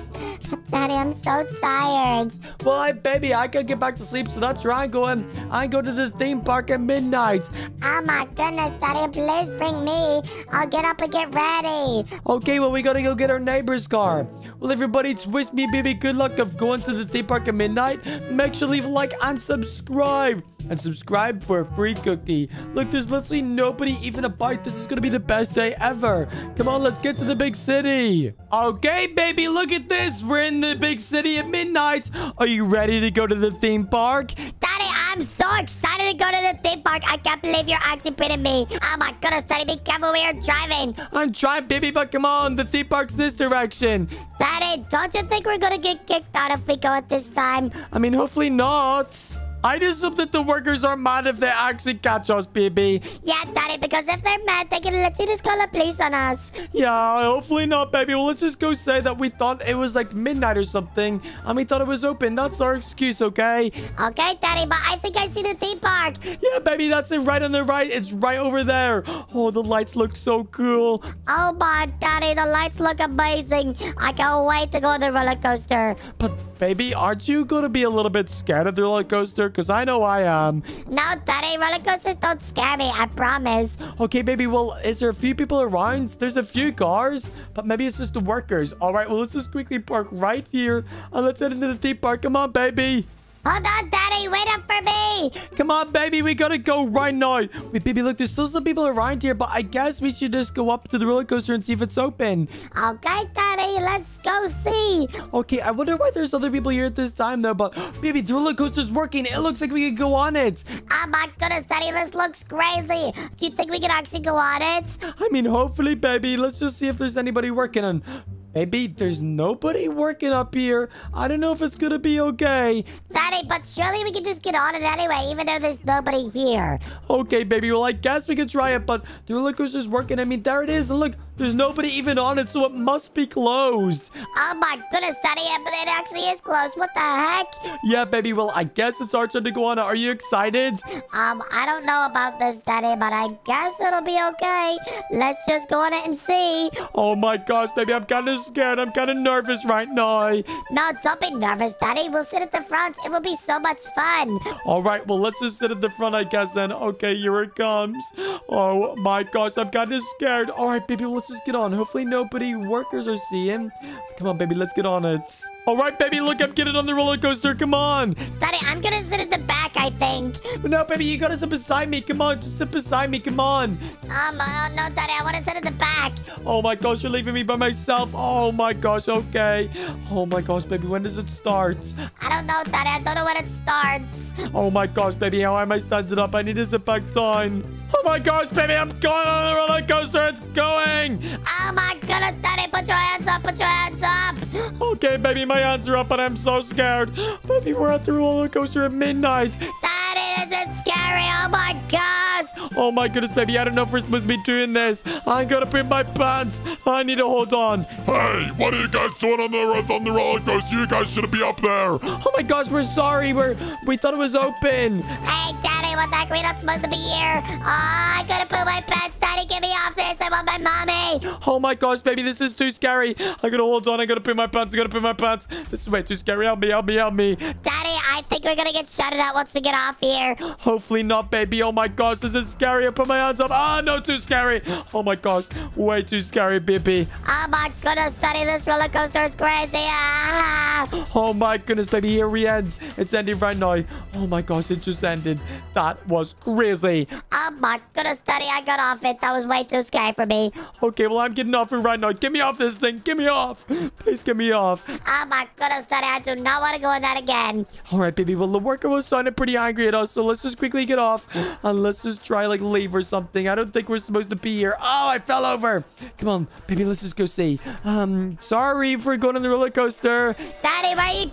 But Daddy, I'm so tired. Well, I, baby, I can't get back to sleep, so that's where I'm going. I go to the theme park at midnight. Oh, my goodness, Daddy, please bring me. I'll get up and get ready. Okay, well, we got to go get our neighbor's car. Well, everybody, wish me, baby, good luck of going to the theme park at midnight. Make sure to leave a like and subscribe. And subscribe for a free cookie. Look, there's literally nobody even about. This is gonna be the best day ever. Come on, let's get to the big city. Okay, baby, look at this. We're in the big city at midnight. Are you ready to go to the theme park? Daddy, I'm so excited to go to the theme park. I can't believe you're actually beating me. Oh my goodness, Daddy, be careful where you're driving. I'm trying, baby, but come on. The theme park's this direction. Daddy, don't you think we're gonna get kicked out if we go at this time? I mean, hopefully not. I just hope that the workers aren't mad if they actually catch us, baby. Yeah, Daddy, because if they're mad, they can literally just call the police on us. Yeah, hopefully not, baby. Well, let's just go say that we thought it was like midnight or something, and we thought it was open. That's our excuse, okay? Okay, Daddy, but I think I see the theme park. Yeah, baby, that's it right on the right. It's right over there. Oh, the lights look so cool. Oh, my Daddy, the lights look amazing. I can't wait to go on the roller coaster. But, baby, aren't you going to be a little bit scared of the roller coaster? Because I know I am. No, Daddy, roller coasters don't scare me. I promise. Okay, baby. Well, is there a few people around? There's a few cars, but maybe it's just the workers. All right, well, let's just quickly park right here, and let's head into the theme park. Come on, baby. Hold on, Daddy. Wait up for me. Come on, baby. We gotta go right now. Wait, baby, look. There's still some people around here, but I guess we should just go up to the roller coaster and see if it's open. Okay, Daddy. Let's go see. Okay, I wonder why there's other people here at this time, though, but baby, the roller coaster's working. It looks like we can go on it. Oh, my goodness, Daddy. This looks crazy. Do you think we can actually go on it? I mean, hopefully, baby. Let's just see if there's anybody working on Baby, there's nobody working up here. I don't know if it's going to be okay. Daddy, but surely we can just get on it anyway, even though there's nobody here. Okay, baby. Well, I guess we can try it, but the roller coaster's working. I mean, there it is. And look, there's nobody even on it, so it must be closed. Oh, my goodness, Daddy. But it actually is closed. What the heck? Yeah, baby. Well, I guess it's our turn to go on it. Are you excited? Um, I don't know about this, Daddy, but I guess it'll be okay. Let's just go on it and see. Oh, my gosh, baby. I'm kind of scared. I'm kind of nervous right now. No, don't be nervous, Daddy. We'll sit at the front. It will be so much fun. All right. Well, let's just sit at the front, I guess, then. Okay, here it comes. Oh, my gosh. I'm kind of scared. All right, baby. Let's just get on. Hopefully, nobody workers are seeing. Come on, baby. Let's get on it. All right, baby. Look, I'm getting on the roller coaster. Come on. Daddy, I'm going to sit at the back, I think. No, baby. You got to sit beside me. Come on. Just sit beside me. Come on. Um, oh, no, Daddy. I want to sit at the back. Oh, my gosh. You're leaving me by myself. Oh, my gosh. Okay. Oh, my gosh, baby. When does it start? I don't know, Daddy. I don't know when it starts. Oh, my gosh, baby. How am I standing up? I need to sit back down. Oh my gosh, baby, I'm going on a roller coaster. It's going. Oh my goodness, Daddy, put your hands up, put your hands up. Okay, baby, my hands are up, but I'm so scared. Baby, we're at the roller coaster at midnight. Daddy, this is scary. Oh my gosh. Oh my goodness, baby, I don't know if we're supposed to be doing this. I'm gonna put my pants. I need to hold on. Hey, what are you guys doing on the on the roller coaster? You guys shouldn't be up there. Oh my gosh, we're sorry. We're we thought it was open. Hey, Daddy, what the heck? We're not supposed to be here. Uh, I gotta put my pants. Daddy, get me off this. I want my mommy. Oh my gosh, baby, this is too scary. I gotta hold on. I gotta put my pants. I gotta put my pants. This is way too scary. Help me, help me, help me. Daddy, I think we're gonna get shouted out once we get off here. Hopefully not, baby. Oh my gosh, this is scary. I put my hands up. Ah, oh, no, too scary. Oh my gosh, way too scary, baby. Oh my goodness, Daddy, this roller coaster is crazy. Ah. Oh my goodness, baby, here we end. It's ending right now. Oh my gosh, it just ended. That was crazy. Oh my goodness, Daddy, I got off it. That was way too scary for me. Okay, well, I'm getting off it right now. Get me off this thing. Get me off. Please get me off. Oh my goodness, Daddy, I do not want to go on that again. All right, baby, well, the worker was sounding pretty angry at us, so let's just quickly get off. And let's just try, like, leave or something. I don't think we're supposed to be here. Oh, I fell over. Come on, baby, let's just go see. Um, sorry for going on the roller coaster. Daddy, where are you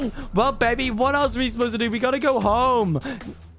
going? Well, baby, what else are we supposed to do? We gotta go home.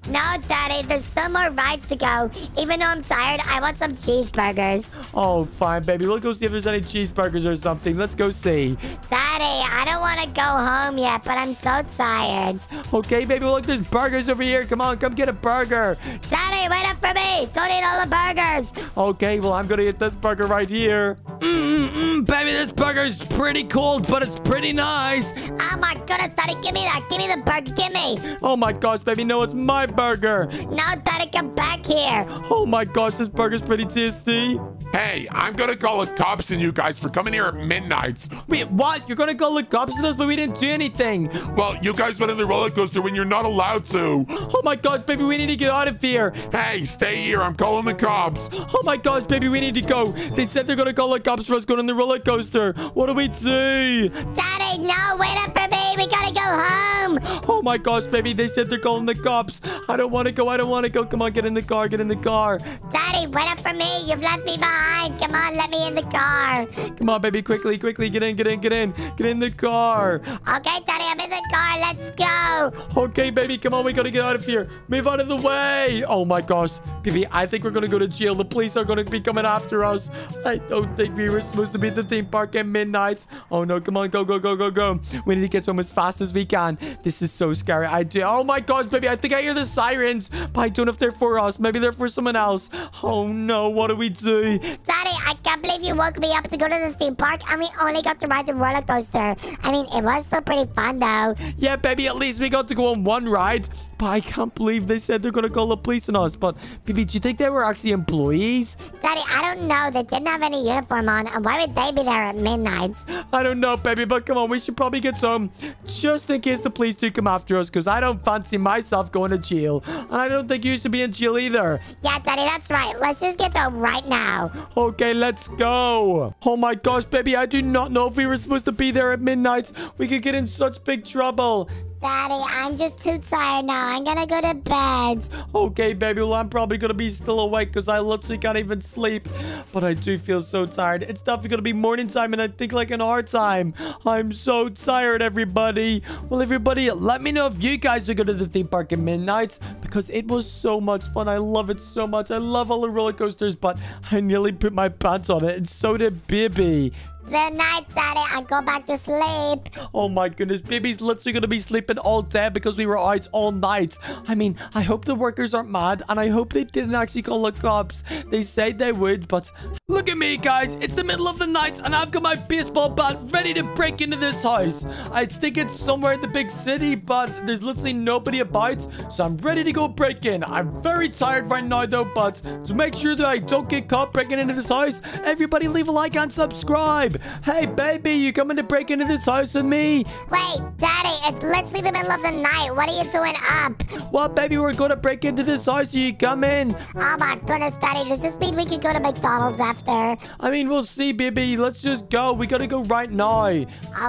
No, Daddy, there's still more rides to go. Even though I'm tired, I want some cheeseburgers. Oh, fine, baby. We'll go see if there's any cheeseburgers or something. Let's go see. Daddy, I don't want to go home yet, but I'm so tired. Okay, baby, look, there's burgers over here. Come on, come get a burger. Daddy, wait up for me. Don't eat all the burgers. Okay, well, I'm going to eat this burger right here. Mm-mm-mm, baby, this burger's pretty cold, but it's pretty nice. Oh, my goodness, Daddy, give me that. Give me the burger. Give me. Oh, my gosh, baby. No, it's my burger. Burger. Now, Daddy, come back here. Oh my gosh, this burger's pretty tasty. Hey, I'm gonna call the cops on you guys for coming here at midnight. Wait, what? You're gonna call the cops on us, but we didn't do anything. Well, you guys went on the roller coaster when you're not allowed to. Oh my gosh, baby, we need to get out of here. Hey, stay here. I'm calling the cops. Oh my gosh, baby, we need to go. They said they're gonna call the cops for us going on the roller coaster. What do we do? Daddy, no, wait up for me. We gotta go home. Oh my gosh, baby, they said they're calling the cops. I don't want to go. I don't want to go. Come on, get in the car. Get in the car. Daddy, wait up for me. You've left me behind. Come on, let me in the car. Come on, baby. Quickly, quickly. Get in, get in, get in. Get in the car. Okay, Daddy, I'm in the car. Let's go. Okay, baby. Come on. We got to get out of here. Move out of the way. Oh, my gosh. Baby, I think we're going to go to jail. The police are going to be coming after us. I don't think we were supposed to be at the theme park at midnight. Oh, no. Come on. Go, go, go, go, go. We need to get home as fast as we can. This is so scary. I do. Oh, my gosh, baby. I think I hear the sirens, but I don't know if they're for us. Maybe they're for someone else. Oh no, what do we do? Daddy, I can't believe you woke me up to go to the theme park and we only got to ride the roller coaster. I mean, it was still pretty fun though. Yeah, baby, at least we got to go on one ride. But I can't believe they said they're gonna call the police on us. But, baby, do you think they were actually employees? Daddy, I don't know. They didn't have any uniform on. And why would they be there at midnight? I don't know, baby, but come on. We should probably get some just in case the police do come after us because I don't fancy myself going to jail. And I don't think you should be in jail either. Yeah, Daddy, that's right. Let's just get home right now. Okay, let's go. Oh, my gosh, baby. I do not know if we were supposed to be there at midnight. We could get in such big trouble. Daddy, I'm just too tired now. I'm gonna go to bed. Okay, baby. Well, I'm probably gonna be still awake because I literally can't even sleep. But I do feel so tired. It's definitely gonna be morning time and I think like an hour time. I'm so tired, everybody. Well, everybody, let me know if you guys are going to the theme park at midnight because it was so much fun. I love it so much. I love all the roller coasters, but I nearly put my pants on it and so did Bibby. Good night, Daddy. I go back to sleep. Oh, my goodness. Baby's literally going to be sleeping all day because we were out all night. I mean, I hope the workers aren't mad, and I hope they didn't actually call the cops. They said they would, but look at me, guys. It's the middle of the night, and I've got my baseball bat ready to break into this house. I think it's somewhere in the big city, but there's literally nobody about, so I'm ready to go break in. I'm very tired right now, though, but to make sure that I don't get caught breaking into this house, everybody leave a like and subscribe. Hey, baby, you coming to break into this house with me? Wait, Daddy, it's literally the middle of the night. What are you doing up? Well, baby, we're going to break into this house. You come in. Oh, my goodness, Daddy. Does this mean we can go to McDonald's after? I mean, we'll see, baby. Let's just go. We got to go right now. Okay,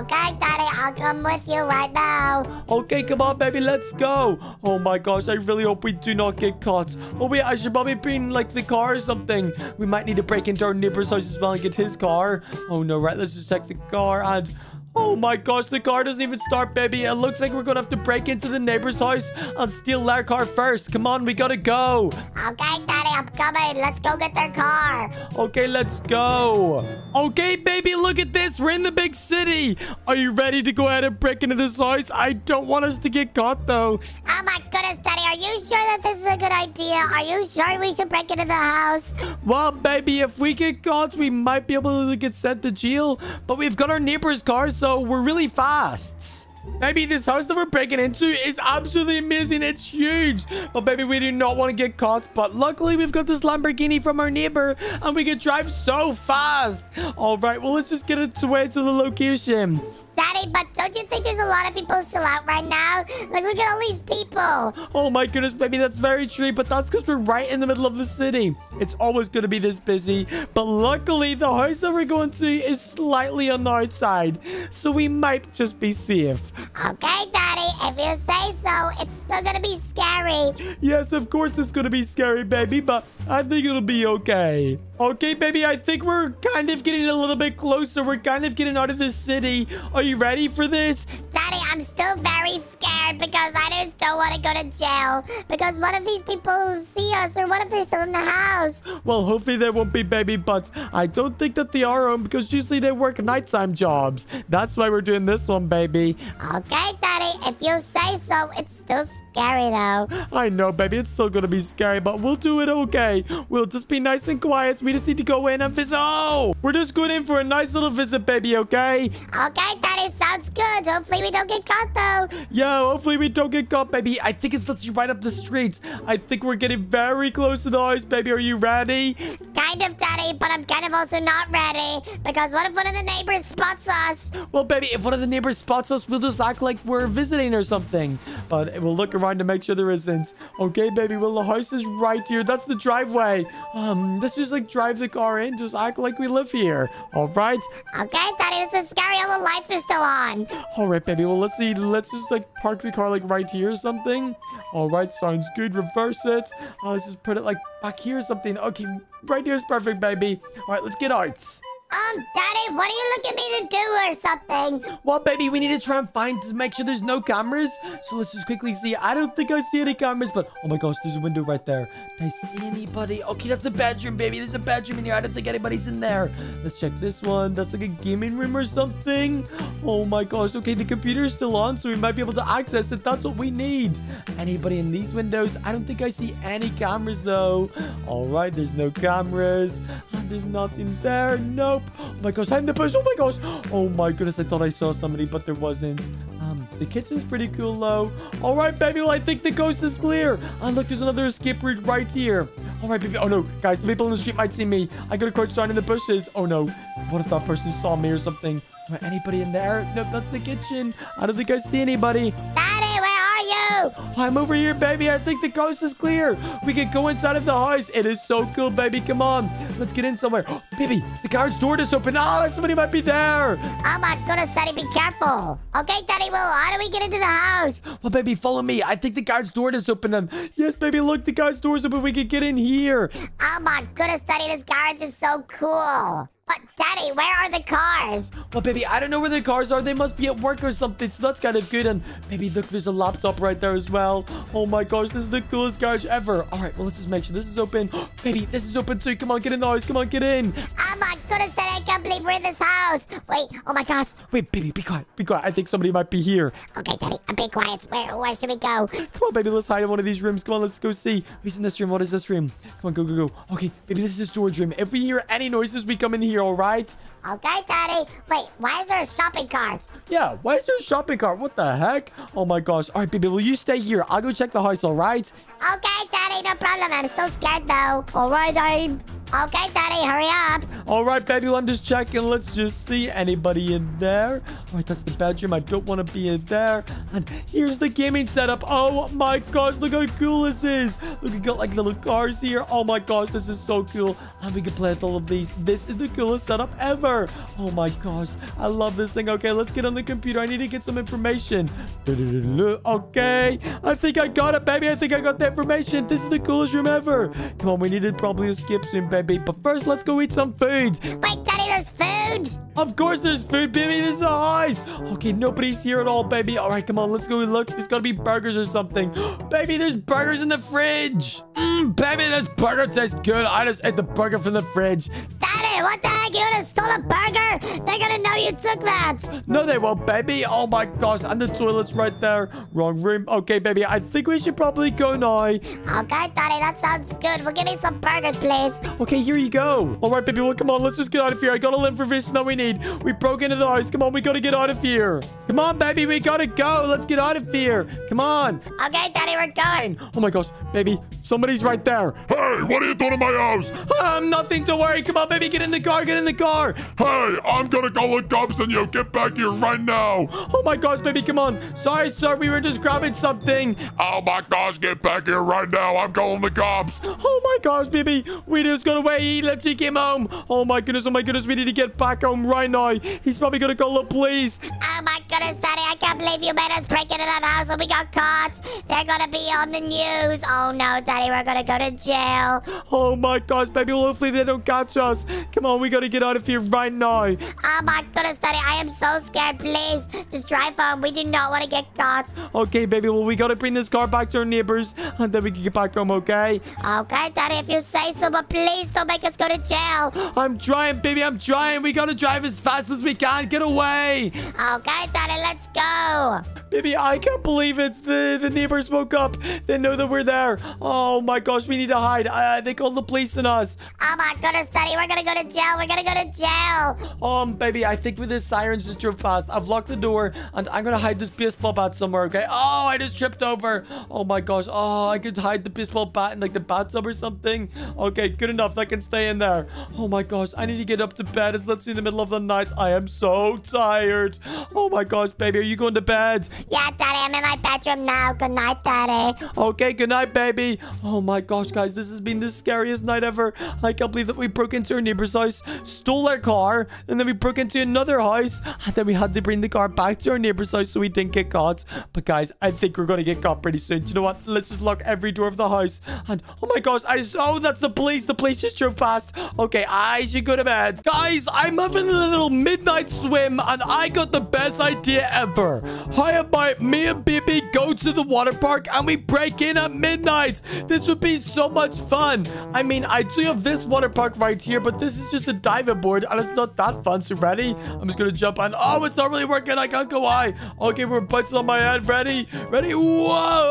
Daddy, I'll come with you right now. Okay, come on, baby. Let's go. Oh, my gosh. I really hope we do not get caught. Oh, wait, I should probably be in, like, the car or something. We might need to break into our neighbor's house as well and get his car. Oh, no, right. Let's just check the car and... Oh my gosh, the car doesn't even start, baby. It looks like we're gonna have to break into the neighbor's house and steal their car first. Come on, we gotta go. Okay, Daddy, I'm coming. Let's go get their car. Okay, let's go. Okay, baby, look at this. We're in the big city. Are you ready to go ahead and break into this house? I don't want us to get caught, though. Oh my goodness, Daddy, are you sure that this is a good idea? Are you sure we should break into the house? Well, baby, if we get caught, we might be able to get sent to jail. But we've got our neighbor's cars, so we're really fast. Baby, this house that we're breaking into is absolutely amazing. It's huge. But, baby, we do not want to get caught. But luckily, we've got this Lamborghini from our neighbor, and we can drive so fast. All right, well, let's just get it away to the location. Daddy, but don't you think there's a lot of people still out right now? Like, look at all these people. Oh, my goodness, baby, that's very true. But that's because we're right in the middle of the city. It's always going to be this busy. But luckily, the house that we're going to is slightly on the outside. So we might just be safe. Okay, Daddy, if you say so, it's still going to be scary. Yes, of course it's going to be scary, baby. But I think it'll be okay. Okay, baby, I think we're kind of getting a little bit closer. We're kind of getting out of the city. Are you ready for this? Daddy, I'm still very scared because I just don't want to go to jail. Because what if these people see us, or what if they're still in the house? Well, hopefully they won't be, baby, but I don't think that they are home because usually they work nighttime jobs. That's why we're doing this one, baby. Okay, Daddy, if you say so. It's still scary. Scary though. I know, baby, it's still gonna be scary, but we'll do it okay. We'll just be nice and quiet. We just need to go in and visit. Oh, we're just going in for a nice little visit, baby, okay? Okay, Daddy, sounds good. Hopefully we don't get caught though. Yeah, hopefully we don't get caught, baby. I think it's literally right up the streets. I think we're getting very close to the house, baby. Are you ready? Kind of, Daddy, but I'm kind of also not ready because what if one of the neighbors spots us? Well, baby, if one of the neighbors spots us, we'll just act like we're visiting or something. But we'll look around to make sure there isn't. Okay, baby, well, the house is right here. That's the driveway. Um, let's just, like, drive the car in. Just act like we live here. All right? Okay, Daddy, this is scary. All the lights are still on. All right, baby, well, let's see. Let's just, like, park the car, like, right here or something. All right, sounds good. Reverse it. Uh, let's just put it, like, back here or something. Okay, right here is perfect, baby. All right, let's get out. Um, Daddy, what are you looking at me to do or something? Well, baby, we need to try and find to make sure there's no cameras. So let's just quickly see. I don't think I see any cameras, but oh my gosh, there's a window right there. Did I see anybody? Okay, that's a bedroom, baby. There's a bedroom in here. I don't think anybody's in there. Let's check this one. That's like a gaming room or something. Oh my gosh. Okay, the computer's still on, so we might be able to access it. That's what we need. Anybody in these windows? I don't think I see any cameras, though. All right, there's no cameras. There's nothing there. Nope. Oh my gosh, I'm the bush. Oh my gosh. Oh my goodness, I thought I saw somebody, but there wasn't. Um, the kitchen's pretty cool, though. All right, baby. Well, I think the coast is clear. And look, there's another escape route right here. All right, baby. Oh no, guys, the people in the street might see me. I gotta crouch down in the bushes. Oh no, what if that person saw me or something? Anybody in there? Nope, that's the kitchen. I don't think I see anybody. Daddy, where are you? I'm over here, baby. I think the coast is clear. We can go inside of the house. It is so cool, baby. Come on. Let's get in somewhere. Oh, baby, the garage door just opened. Oh, somebody might be there. Oh, my goodness, Daddy, be careful. Okay, Daddy, well, how do we get into the house? Well, baby, follow me. I think the garage door just opened them. Yes, baby, look, the garage door's open. We can get in here. Oh, my goodness, Daddy, this garage is so cool. But, Daddy, where are the cars? Well, baby, I don't know where the cars are. They must be at work or something, so that's kind of good. And, baby, look, there's a laptop right there as well. Oh, my gosh, this is the coolest garage ever. All right, well, let's just make sure this is open. Baby, this is open, too. Come on, get in the house. Come on, get in. Oh, my goodness, Daddy, I can't believe we're in this house. Wait, oh, my gosh. Wait, baby, be quiet. Be quiet. I think somebody might be here. Okay, Daddy, I'm being quiet. Where, where should we go? Come on, baby, let's hide in one of these rooms. Come on, let's go see. Who's in this room? What is this room? Come on, go, go, go. Okay, baby, this is a storage room. If we hear any noises, we come in here. All right. Okay, Daddy. Wait, why is there a shopping cart? Yeah, why is there a shopping cart? What the heck? Oh my gosh. All right, baby, will you stay here? I'll go check the house, all right? Okay, Daddy, no problem. I'm still scared, though. All right, Daddy. Okay, Daddy, hurry up. All right, baby, I'm just checking. Let's just see. Anybody in there? All right, that's the bedroom. I don't want to be in there. And here's the gaming setup. Oh, my gosh. Look how cool this is. Look, we got, like, little cars here. Oh, my gosh. This is so cool. And we can play with all of these. This is the coolest setup ever. Oh, my gosh. I love this thing. Okay, let's get on the computer. I need to get some information. Okay. I think I got it, baby. I think I got the information. This is the coolest room ever. Come on, we needed probably a skip soon, baby. But first, let's go eat some food. Wait, Daddy, there's food? Of course there's food, baby. This is a heist. Okay, nobody's here at all, baby. All right, come on. Let's go look. There's got to be burgers or something. Baby, there's burgers in the fridge. Mmm, baby, this burger tastes good. I just ate the burger from the fridge. Daddy, what the heck? You would have stole a burger? They're going to know you took that. No, they won't, baby. Oh, my gosh. And the toilet's right there. Wrong room. Okay, baby. I think we should probably go now. Okay, Daddy, that sounds good. Well, give me some burgers, please. Okay, here you go. All right, baby. Well, come on. Let's just get out of here. I got all the information that we need. We broke into the house. Come on, we gotta get out of here. Come on, baby, we gotta go. Let's get out of here. Come on. Okay, Daddy, we're going. Oh my gosh, baby, somebody's right there. Hey, what are you doing in my house? Um, nothing to worry. Come on, baby, get in the car, get in the car. Hey, I'm gonna call the cops on you. Get back here right now. Oh my gosh, baby, come on. Sorry, sir, we were just grabbing something. Oh my gosh, get back here right now. I'm calling the cops. Oh my gosh, baby, we just got away. Let's take him home. Oh my goodness, oh my goodness, we need to get back home right now. He's probably gonna call the police. Oh my goodness, Daddy, I can't believe you made us break into that house and we got caught. They're gonna be on the news. Oh no, Daddy, we're gonna go to jail. Oh my gosh, baby, well, hopefully they don't catch us. Come on, we gotta get out of here right now. Oh my goodness, Daddy, I am so scared. Please, just drive home. We do not want to get caught. Okay, baby, well, we gotta bring this car back to our neighbors and then we can get back home, okay? Okay, Daddy, if you say so, but please don't make us go to jail. I'm trying, baby, I'm trying. We gotta drive as fast as we can. Get away. Okay, Daddy, let's go. Baby, I can't believe it's the, the neighbors woke up. They know that we're there. Oh, my gosh. We need to hide. Uh, they called the police on us. Oh, my goodness, Daddy. We're going to go to jail. We're going to go to jail. Um, baby, I think with this sirens just drove past. I've locked the door, and I'm going to hide this baseball bat somewhere, okay? Oh, I just tripped over. Oh, my gosh. Oh, I could hide the baseball bat in, like, the bathtub or something. Okay, good enough. I can stay in there. Oh, my gosh. I need to get up to bed. It's literally in the middle of the night. I am so tired. Oh, my gosh, baby. Are you going to bed? Yeah, Daddy, I'm in my bedroom now. Good night, Daddy. Okay, good night, baby. Oh, my gosh, guys. This has been the scariest night ever. I can't believe that we broke into our neighbor's house, stole their car, and then we broke into another house, and then we had to bring the car back to our neighbor's house so we didn't get caught. But, guys, I think we're going to get caught pretty soon. Do you know what? Let's just lock every door of the house. And, oh, my gosh, I just... Oh, that's the police. The police just drove past. Okay, I should go to bed. Guys, I'm having a little midnight swim, and I got the best idea ever. How about me and Bibi go to the water park and we break in at midnight? This would be so much fun. I mean, I do have this water park right here, but this is just a diving board and it's not that fun. So ready? I'm just gonna jump on. Oh, it's not really working. I can't go high. Okay, we're bites on my head. Ready? Ready? Whoa!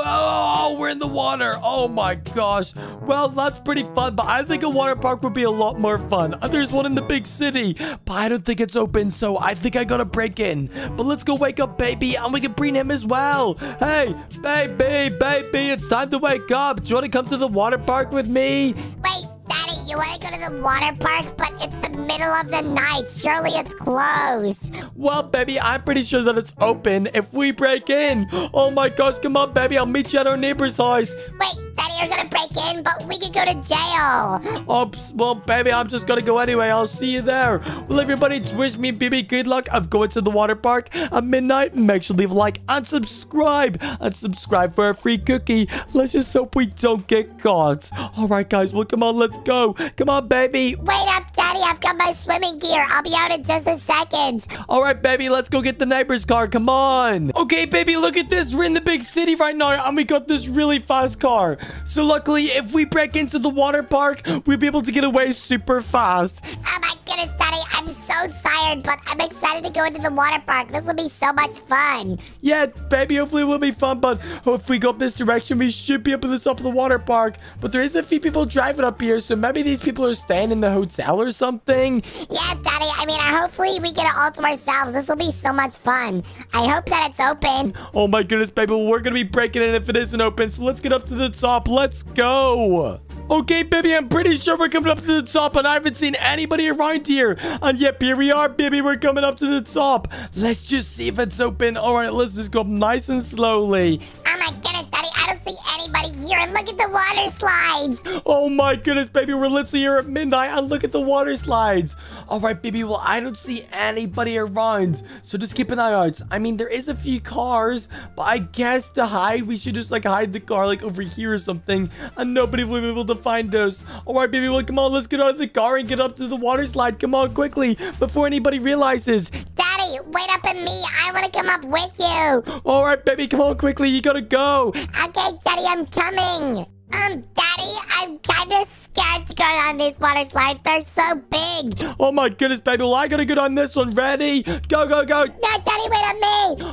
Oh, we're in the water. Oh my gosh. Well, that's pretty fun, but I think a water park would be a lot more fun. There's one in the big city, but I don't think it's open, so I think I gotta break in. But let's go wake up, baby, and we can bring him as well. Hey, baby, baby, it's time to wake up. Do you want to come to the water park with me? Wait, Daddy, you want to go to the water park, but it's the middle of the night. Surely it's closed. Well, baby, I'm pretty sure that it's open if we break in. Oh, my gosh, come on, baby. I'll meet you at our neighbor's house. Wait. Daddy, you're gonna break in, but we could go to jail. Oops. Well, baby, I'm just gonna go anyway. I'll see you there. Well, everybody, wish me, baby, good luck of going to the water park at midnight. Make sure to leave a like and subscribe. And subscribe for a free cookie. Let's just hope we don't get caught. All right, guys. Well, come on. Let's go. Come on, baby. Wait up, Daddy. I've got my swimming gear. I'll be out in just a second. All right, baby. Let's go get the neighbor's car. Come on. Okay, baby, look at this. We're in the big city right now, and we got this really fast car. So luckily, if we break into the water park, we'll be able to get away super fast. Oh my goodness, Daddy, I'm so tired, but I'm excited to go into the water park. This will be so much fun. Yeah, baby, hopefully it will be fun, but if we go up this direction, we should be up at the top of the water park. But there is a few people driving up here, so maybe these people are staying in the hotel or something. Yeah, Daddy, I mean, hopefully we get it all to ourselves. This will be so much fun. I hope that it's open. Oh my goodness, baby, we're going to be breaking in if it isn't open, so let's get up to the top. Let's go. Okay, baby, I'm pretty sure we're coming up to the top, and I haven't seen anybody around here. And yep, here we are, baby. We're coming up to the top. Let's just see if it's open. All right, let's just go up nice and slowly. Oh, my goodness, Daddy. I don't see anybody here. And look at the water slides. Oh, my goodness, baby. We're literally here at midnight. And look at the water slides. All right, baby. Well, I don't see anybody around. So just keep an eye out. I mean, there is a few cars, but I guess to hide, we should just, like, hide the car, like, over here or something. And nobody will be able to find us. All right, baby. Well, come on. Let's get out of the car and get up to the water slide. Come on, quickly, before anybody realizes. Daddy, wait up at me. I want to come up with you. All right, baby. Come on, quickly. You gotta go. Okay, Daddy. I'm coming. Um, Daddy, I'm kind of scared to go on these water slides. They're so big. Oh, my goodness, baby. Well, I gotta get on this one. Ready? Go, go, go. No, Daddy, wait on me.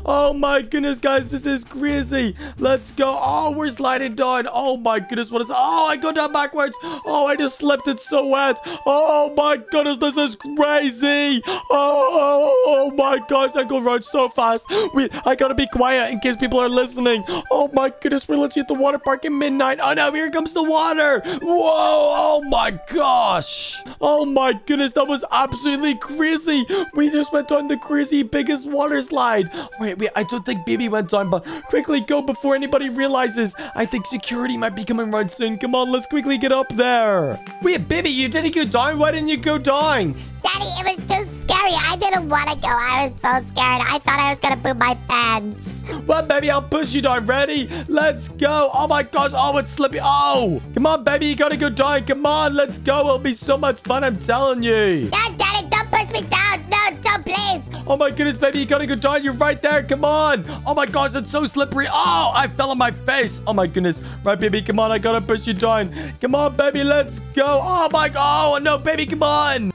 Oh, my goodness, guys. This is crazy. Let's go. Oh, we're sliding down. Oh, my goodness. What is... Oh, I go down backwards. Oh, I just slipped. It's so wet. Oh, my goodness. This is crazy. Oh, oh, oh my gosh. I go around so fast. We... I gotta be quiet in case people are listening. Oh, my goodness. We're literally at the water park at midnight. Oh, no. Here comes the water. Whoa. Oh, my gosh. Oh, my goodness. That was absolutely crazy. We just went on the crazy biggest water slide. Wait, wait. I don't think Baby went on, but quickly go before anybody realizes. I think security might be coming right soon. Come on. Let's quickly get up there. Wait, Baby, you didn't go down. Why didn't you go down? Daddy, it was too scary. I didn't want to go. I was so scared. I thought I was going to poop my pants. Well, baby, I'll push you down. Ready? Let's go. Oh, my gosh. Oh, it's slippy. Oh, come on, baby. You got to go down. Come on. Let's go. It'll be so much fun. I'm telling you. No, Daddy, don't push me down. No, don't, please. Oh, my goodness, baby. You got to go down. You're right there. Come on. Oh, my gosh. It's so slippery. Oh, I fell on my face. Oh, my goodness. Right, baby. Come on. I got to push you down. Come on, baby. Let's go. Oh, my God. Oh, no, baby. Come on.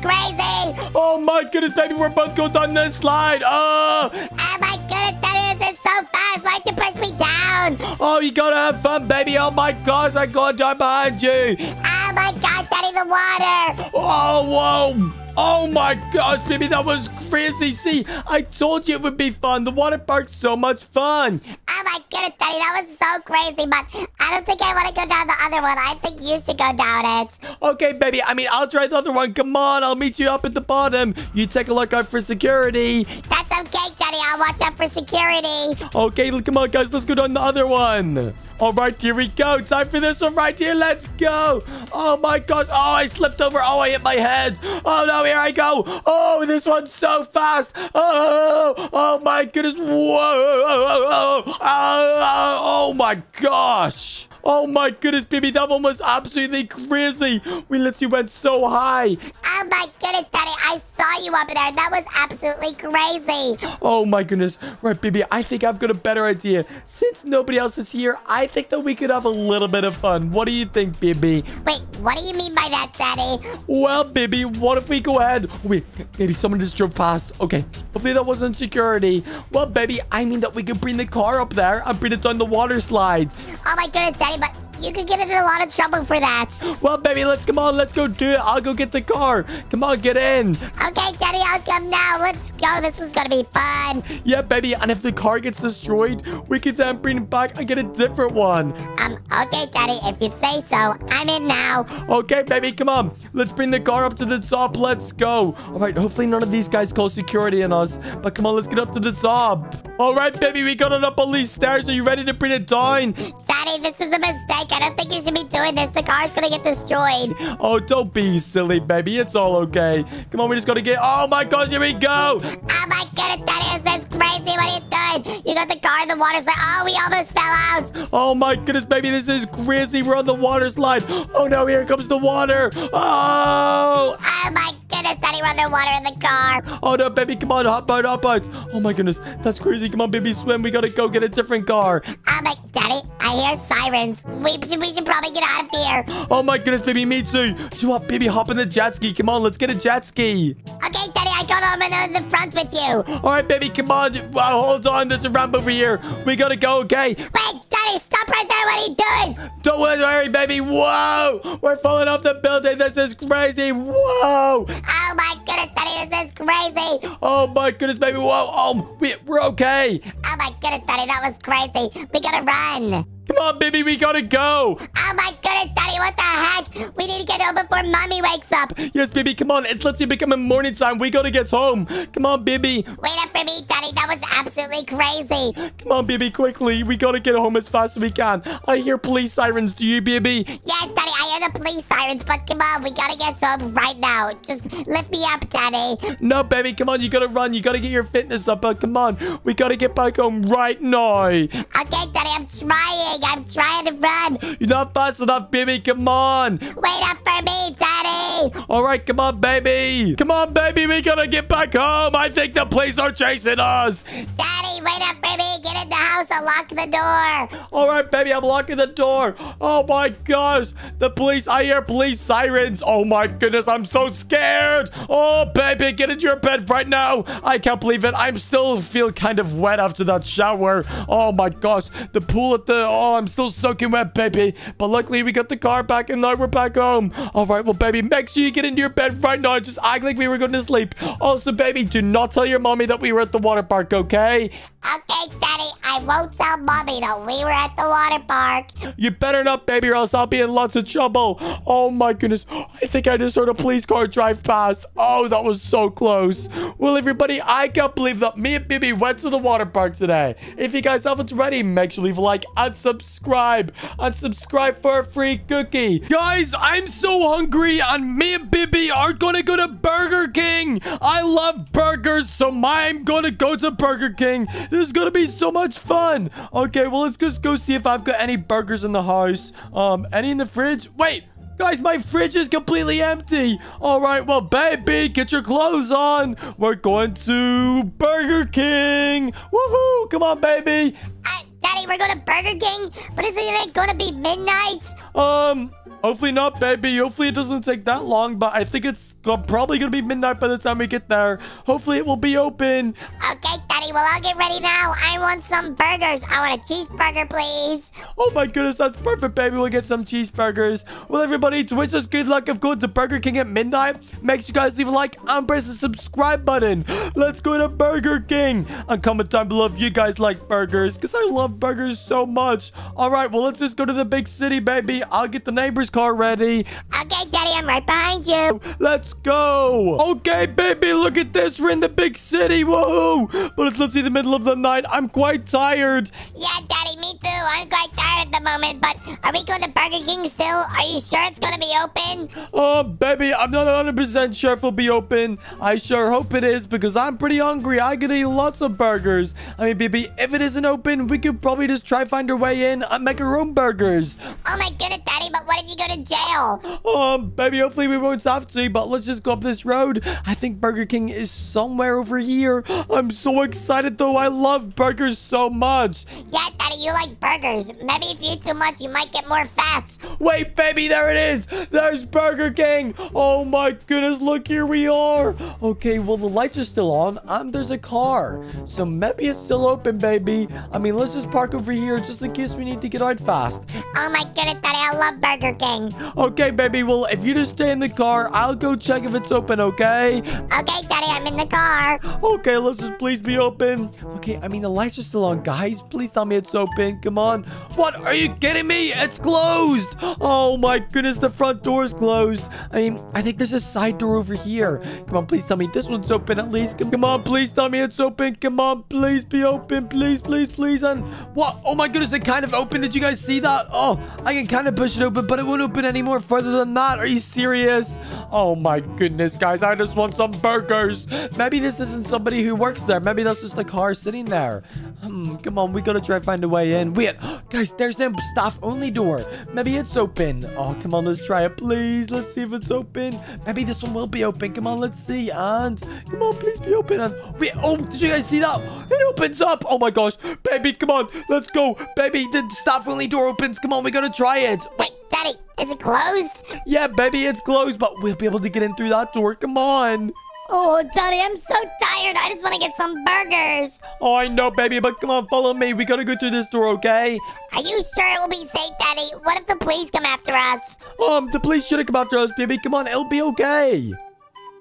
Crazy. Oh, my goodness, baby. We're both going down this slide. Oh. Oh, my goodness, Daddy. This is so fast. Why'd you push me down? Oh, you gotta have fun, baby. Oh, my gosh. I'm going down behind you. Oh, my gosh, Daddy, the water. Oh, whoa. Oh, my gosh, baby. That was crazy. See, I told you it would be fun. The water park's so much fun. Oh, my goodness, Daddy. That was so crazy, but I don't think I want to go down the other one. I think you should go down it. Okay, baby. I mean, I'll try the other one. Come on. I'll meet you up at the bottom. You take a look out for security. That's okay, Daddy. I'll watch out for security. Okay, come on, guys. Let's go down the other one. All right, here we go. Time for this one right here. Let's go. Oh, my gosh. Oh, I slipped over. Oh, I hit my head. Oh, no. Here I go. Oh, this one's so fast. Oh, oh, my goodness. Whoa. Oh, oh, oh, oh my gosh. Oh, my goodness, baby. That one was absolutely crazy. We literally went so high. Oh, my goodness, Daddy. I saw you up there. That was absolutely crazy. Oh, my goodness. Right, baby. I think I've got a better idea. Since nobody else is here, I think that we could have a little bit of fun. What do you think, baby? Wait, what do you mean by that, Daddy? Well, baby, what if we go ahead? Wait, baby, someone just drove past. Okay. Hopefully that wasn't security. Well, baby, I mean that we could bring the car up there and bring it down the water slides. Oh, my goodness, Daddy. But you could get into a lot of trouble for that. Well, baby, let's come on. Let's go do it. I'll go get the car. Come on, get in. Okay, Daddy, I'll come now. Let's go. This is going to be fun. Yeah, baby. And if the car gets destroyed, we can then bring it back and get a different one. Um, okay, Daddy, if you say so. I'm in now. Okay, baby, come on. Let's bring the car up to the top. Let's go. All right, hopefully none of these guys call security on us. But come on, let's get up to the top. All right, baby, we got it up all these stairs. Are you ready to bring it down? Daddy, this is a mistake. I don't think you should be doing this. The car's gonna get destroyed. Oh, don't be silly, baby. It's all okay. Come on, we just gotta get... Oh, my gosh, here we go. Oh, my goodness, Daddy, this is crazy. What are you doing? You got the car in the water slide. Oh, we almost fell out. Oh, my goodness, baby, this is crazy. We're on the water slide. Oh, no, here comes the water. Oh! Oh, my goodness. Daddy, we're underwater in the car. Oh, no, baby. Come on. Hop out, hop out. Oh, my goodness. That's crazy. Come on, baby. Swim. We got to go get a different car. Oh, my... Daddy, I hear sirens. We, we should probably get out of here. Oh, my goodness, baby. Me too. Do you want, baby, hop in the jet ski? Come on. Let's get a jet ski. Okay, Daddy. I got on in the front with you. All right, baby. Come on. Wow, hold on. There's a ramp over here. We got to go, okay? Wait, Daddy. Stop right there. What are you doing? Don't worry, baby. Whoa. We're falling off the building. This is crazy. Whoa. Oh, my goodness, Daddy, this is crazy. Oh, my goodness, baby. Whoa, oh, we're okay. Oh, my goodness, Daddy, that was crazy. We gotta run. Come on, Bibby, we gotta go. Oh my goodness, Daddy, what the heck? We need to get home before Mommy wakes up. Yes, Bibby, come on. It's let's become a morning time. We gotta get home. Come on, Bibby. Wait up for me, Daddy. That was absolutely crazy. Come on, Bibby, quickly. We gotta get home as fast as we can. I hear police sirens. Do you, Bibby? Yes, Daddy, I hear the police sirens, but come on, we gotta get home right now. Just lift me up, Daddy. No, baby, come on. You gotta run. You gotta get your fitness up, but come on. We gotta get back home right now. Okay, Daddy, I'm trying. I'm trying to run. You're not fast enough, Bibby. Come on. Wait up for me, Daddy. All right, come on, baby. Come on, baby. We gotta get back home. I think the police are chasing us. Daddy, wait up for me. Get in the house and lock the door. All right, baby. I'm locking the door. Oh, my gosh. The police. I hear police sirens. Oh, my goodness. I'm so scared. Oh, baby. Get into your bed right now. I can't believe it. I'm still feel kind of wet after that shower. Oh, my gosh. The pool at the... Oh, I'm still soaking wet, baby. But luckily, we got the car back and now we're back home. All right, well, baby, make sure you get into your bed right now. Just act like we were going to sleep. Also, baby, do not tell your mommy that we were at the water park, okay? Okay, Daddy. I won't tell mommy that we were at the water park. You better not, baby, or else I'll be in lots of trouble. Oh, my goodness. I think I just heard a police car drive past. Oh, that was so close. Well, everybody, I can't believe that me and Bibby went to the water park today. If you guys haven't already, make sure to leave a like and subscribe. And subscribe for a free cookie. Guys, I'm so hungry and me and Bibby are gonna go to Burger King. I love burgers, so I'm gonna go to Burger King. This is gonna be so much fun. Okay, well, let's just go see if I've got any burgers in the house. Um, any in the fridge? Wait. Guys, my fridge is completely empty. All right, well, baby, get your clothes on. We're going to Burger King. Woohoo! Come on, baby. Uh, Daddy, we're going to Burger King, but isn't it going to be midnight? Um, hopefully not, baby. Hopefully it doesn't take that long, but I think it's probably going to be midnight by the time we get there. Hopefully it will be open. Okay, Daddy, well, I'll get ready now. I want some burgers. I want a cheeseburger, please. Oh, my goodness. That's perfect, baby. We'll get some cheeseburgers. Well, everybody, to wish us good luck of going to Burger King at midnight, make sure you guys leave a like and press the subscribe button. Let's go to Burger King. And comment down below if you guys like burgers, because I love burgers so much. All right, well, let's just go to the big city, baby. I'll get the neighbor's car ready. Okay, Daddy, I'm right behind you. Let's go. Okay, baby, look at this. We're in the big city. Whoa! But it's let's see the middle of the night. I'm quite tired. Yeah, Daddy, me too. I'm quite tired at the moment. But are we going to Burger King still? Are you sure it's going to be open? Oh, baby, I'm not one hundred percent sure if it'll be open. I sure hope it is because I'm pretty hungry. I could eat lots of burgers. I mean, baby, if it isn't open, we could probably just try find our way in and make our own burgers. Oh, my goodness, Daddy, but what if you go to jail? Um, baby, hopefully we won't have to, but let's just go up this road. I think Burger King is somewhere over here. I'm so excited, though. I love burgers so much. Yeah, Daddy, you like burgers. Maybe if you eat too much, you might get more fat. Wait, baby, there it is. There's Burger King. Oh, my goodness, look, here we are. Okay, well, the lights are still on, and there's a car. So maybe it's still open, baby. I mean, let's just park over here just in case we need to get out fast. Oh, my goodness, Daddy, I love Burger King. Okay, baby, well, if you just stay in the car, I'll go check if it's open, okay? Okay, Daddy, I'm in the car. Okay, let's just please be open. Okay, I mean, the lights are still on, guys. Please tell me it's open. Come on. What? Are you kidding me? It's closed. Oh, my goodness, the front door is closed. I mean, I think there's a side door over here. Come on, please tell me this one's open at least. Come on, please tell me it's open. Come on, please be open. Please, please, please. And what? Oh, my goodness, it kind of opened. Did you guys see that? Oh, I can kind of push it open, but it won't open any more further than that. Are you serious? Oh, my goodness, guys. I just want some burgers. Maybe this isn't somebody who works there. Maybe that's just a car sitting there. Hmm, come on, we gotta try to find a way in. Wait, guys, there's the staff only door. Maybe it's open. Oh, come on, let's try it, please. Let's see if it's open. Maybe this one will be open. Come on, let's see. And come on, please be open. And wait, oh, did you guys see that? It opens up. Oh, my gosh. Baby, come on. Let's go. Baby, the staff only door opens. Come on, we gotta try it. Wait, Daddy, is it closed? Yeah, baby, it's closed, but we'll be able to get in through that door. Come on. Oh, Daddy, I'm so tired. I just want to get some burgers. Oh, I know, baby, but come on, follow me. We got to go through this door, okay? Are you sure it will be safe, Daddy? What if the police come after us? Um, the police shouldn't come after us, baby. Come on, it'll be okay.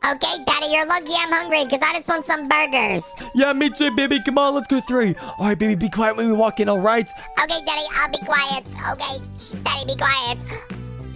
Okay, Daddy, you're lucky I'm hungry because I just want some burgers. Yeah, me too, baby. Come on, let's go through. All right, baby, be quiet when we walk in, all right? Okay, Daddy, I'll be quiet. Okay, shh, Daddy, be quiet.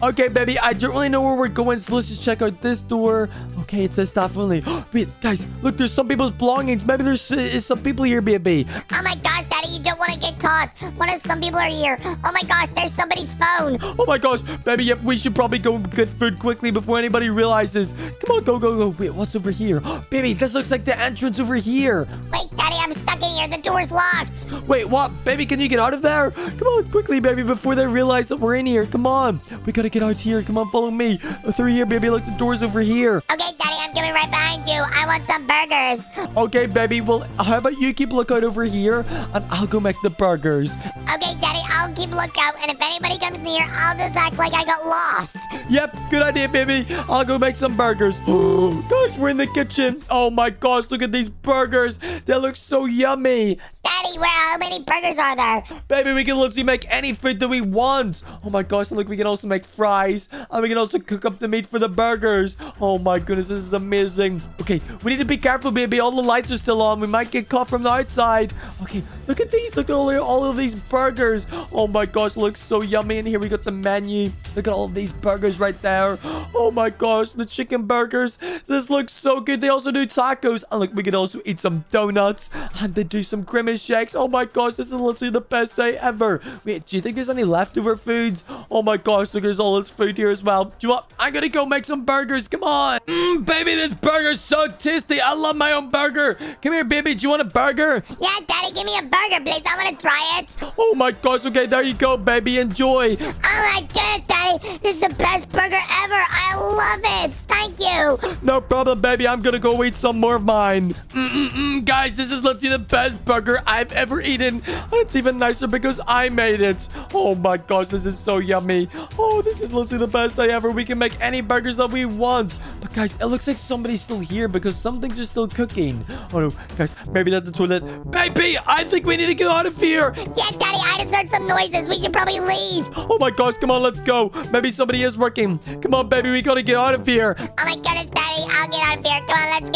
Okay, baby, I don't really know where we're going, so let's just check out this door. Okay, it says staff only. Wait, guys, look, there's some people's belongings. Maybe there's uh, some people here, baby. Oh, my gosh, Daddy, you don't want to get caught. What if some people are here? Oh, my gosh, there's somebody's phone. Oh, my gosh, baby, yep, we should probably go get food quickly before anybody realizes. Come on, go, go, go. Wait, what's over here? Baby, this looks like the entrance over here. Wait, Daddy, I'm stuck in here. The door's locked. Wait, what? Baby, can you get out of there? Come on, quickly, baby, before they realize that we're in here. Come on. We gotta get out here. Come on, follow me. Through here, baby. Look, the door's over here. Okay, Daddy, I'm coming right behind you. I want some burgers. Okay, baby. Well, how about you keep lookout over here, and I'll go make the burgers. Okay, Daddy, I'll keep lookout, and if anybody comes near, I'll just act like I got lost. Yep, good idea, baby. I'll go make some burgers. Guys, we're in the kitchen. Oh, my gosh, look at these burgers. They look so yummy. Daddy, where, how many burgers are there? Baby, we can literally make any food that we want. Oh, my gosh, look, we can also make fries, and we can also cook up the meat for the burgers. Oh, my goodness, this is amazing. Okay, we need to be careful, baby. All the lights are still on. We might get caught from the outside. Okay, look at these. Look at all, all of these burgers. Oh, my gosh, looks so yummy. And here we got the menu. Look at all of these burgers right there. Oh, my gosh, the chicken burgers. This looks so good. They also do tacos. And look, we could also eat some donuts, and they do some grimace shakes. Oh my gosh, this is literally the best day ever. Wait, do you think there's any leftover foods? Oh my gosh, look, there's all this food here as well. Do you want? I'm gonna go make some burgers. Come on. Mmm, baby, this burger's so tasty. I love my own burger. Come here, baby. Do you want a burger? Yeah, Daddy, give me a burger, please. I want to try it. Oh my gosh, okay, there you go, baby. Enjoy. Oh my goodness, Daddy. This is the best burger ever. I love it. Thank you. No problem, baby. I'm gonna go eat some more of mine. Mm-mm-mm, guys, this is literally the best burger I've ever eaten, and it's even nicer because I made it. Oh my gosh, this is so yummy. Oh, this is literally the best day ever. We can make any burgers that we want. But guys, it looks like somebody's still here because some things are still cooking. Oh no, guys, maybe that's the toilet. Baby, I think we need to get out of here. Yeah, Daddy, I just heard some noises. We should probably leave. Oh my gosh, come on, let's go. Maybe somebody is working. Come on, baby, we gotta get out of here. Oh my goodness, Daddy, I'll get out of here. Come on, let's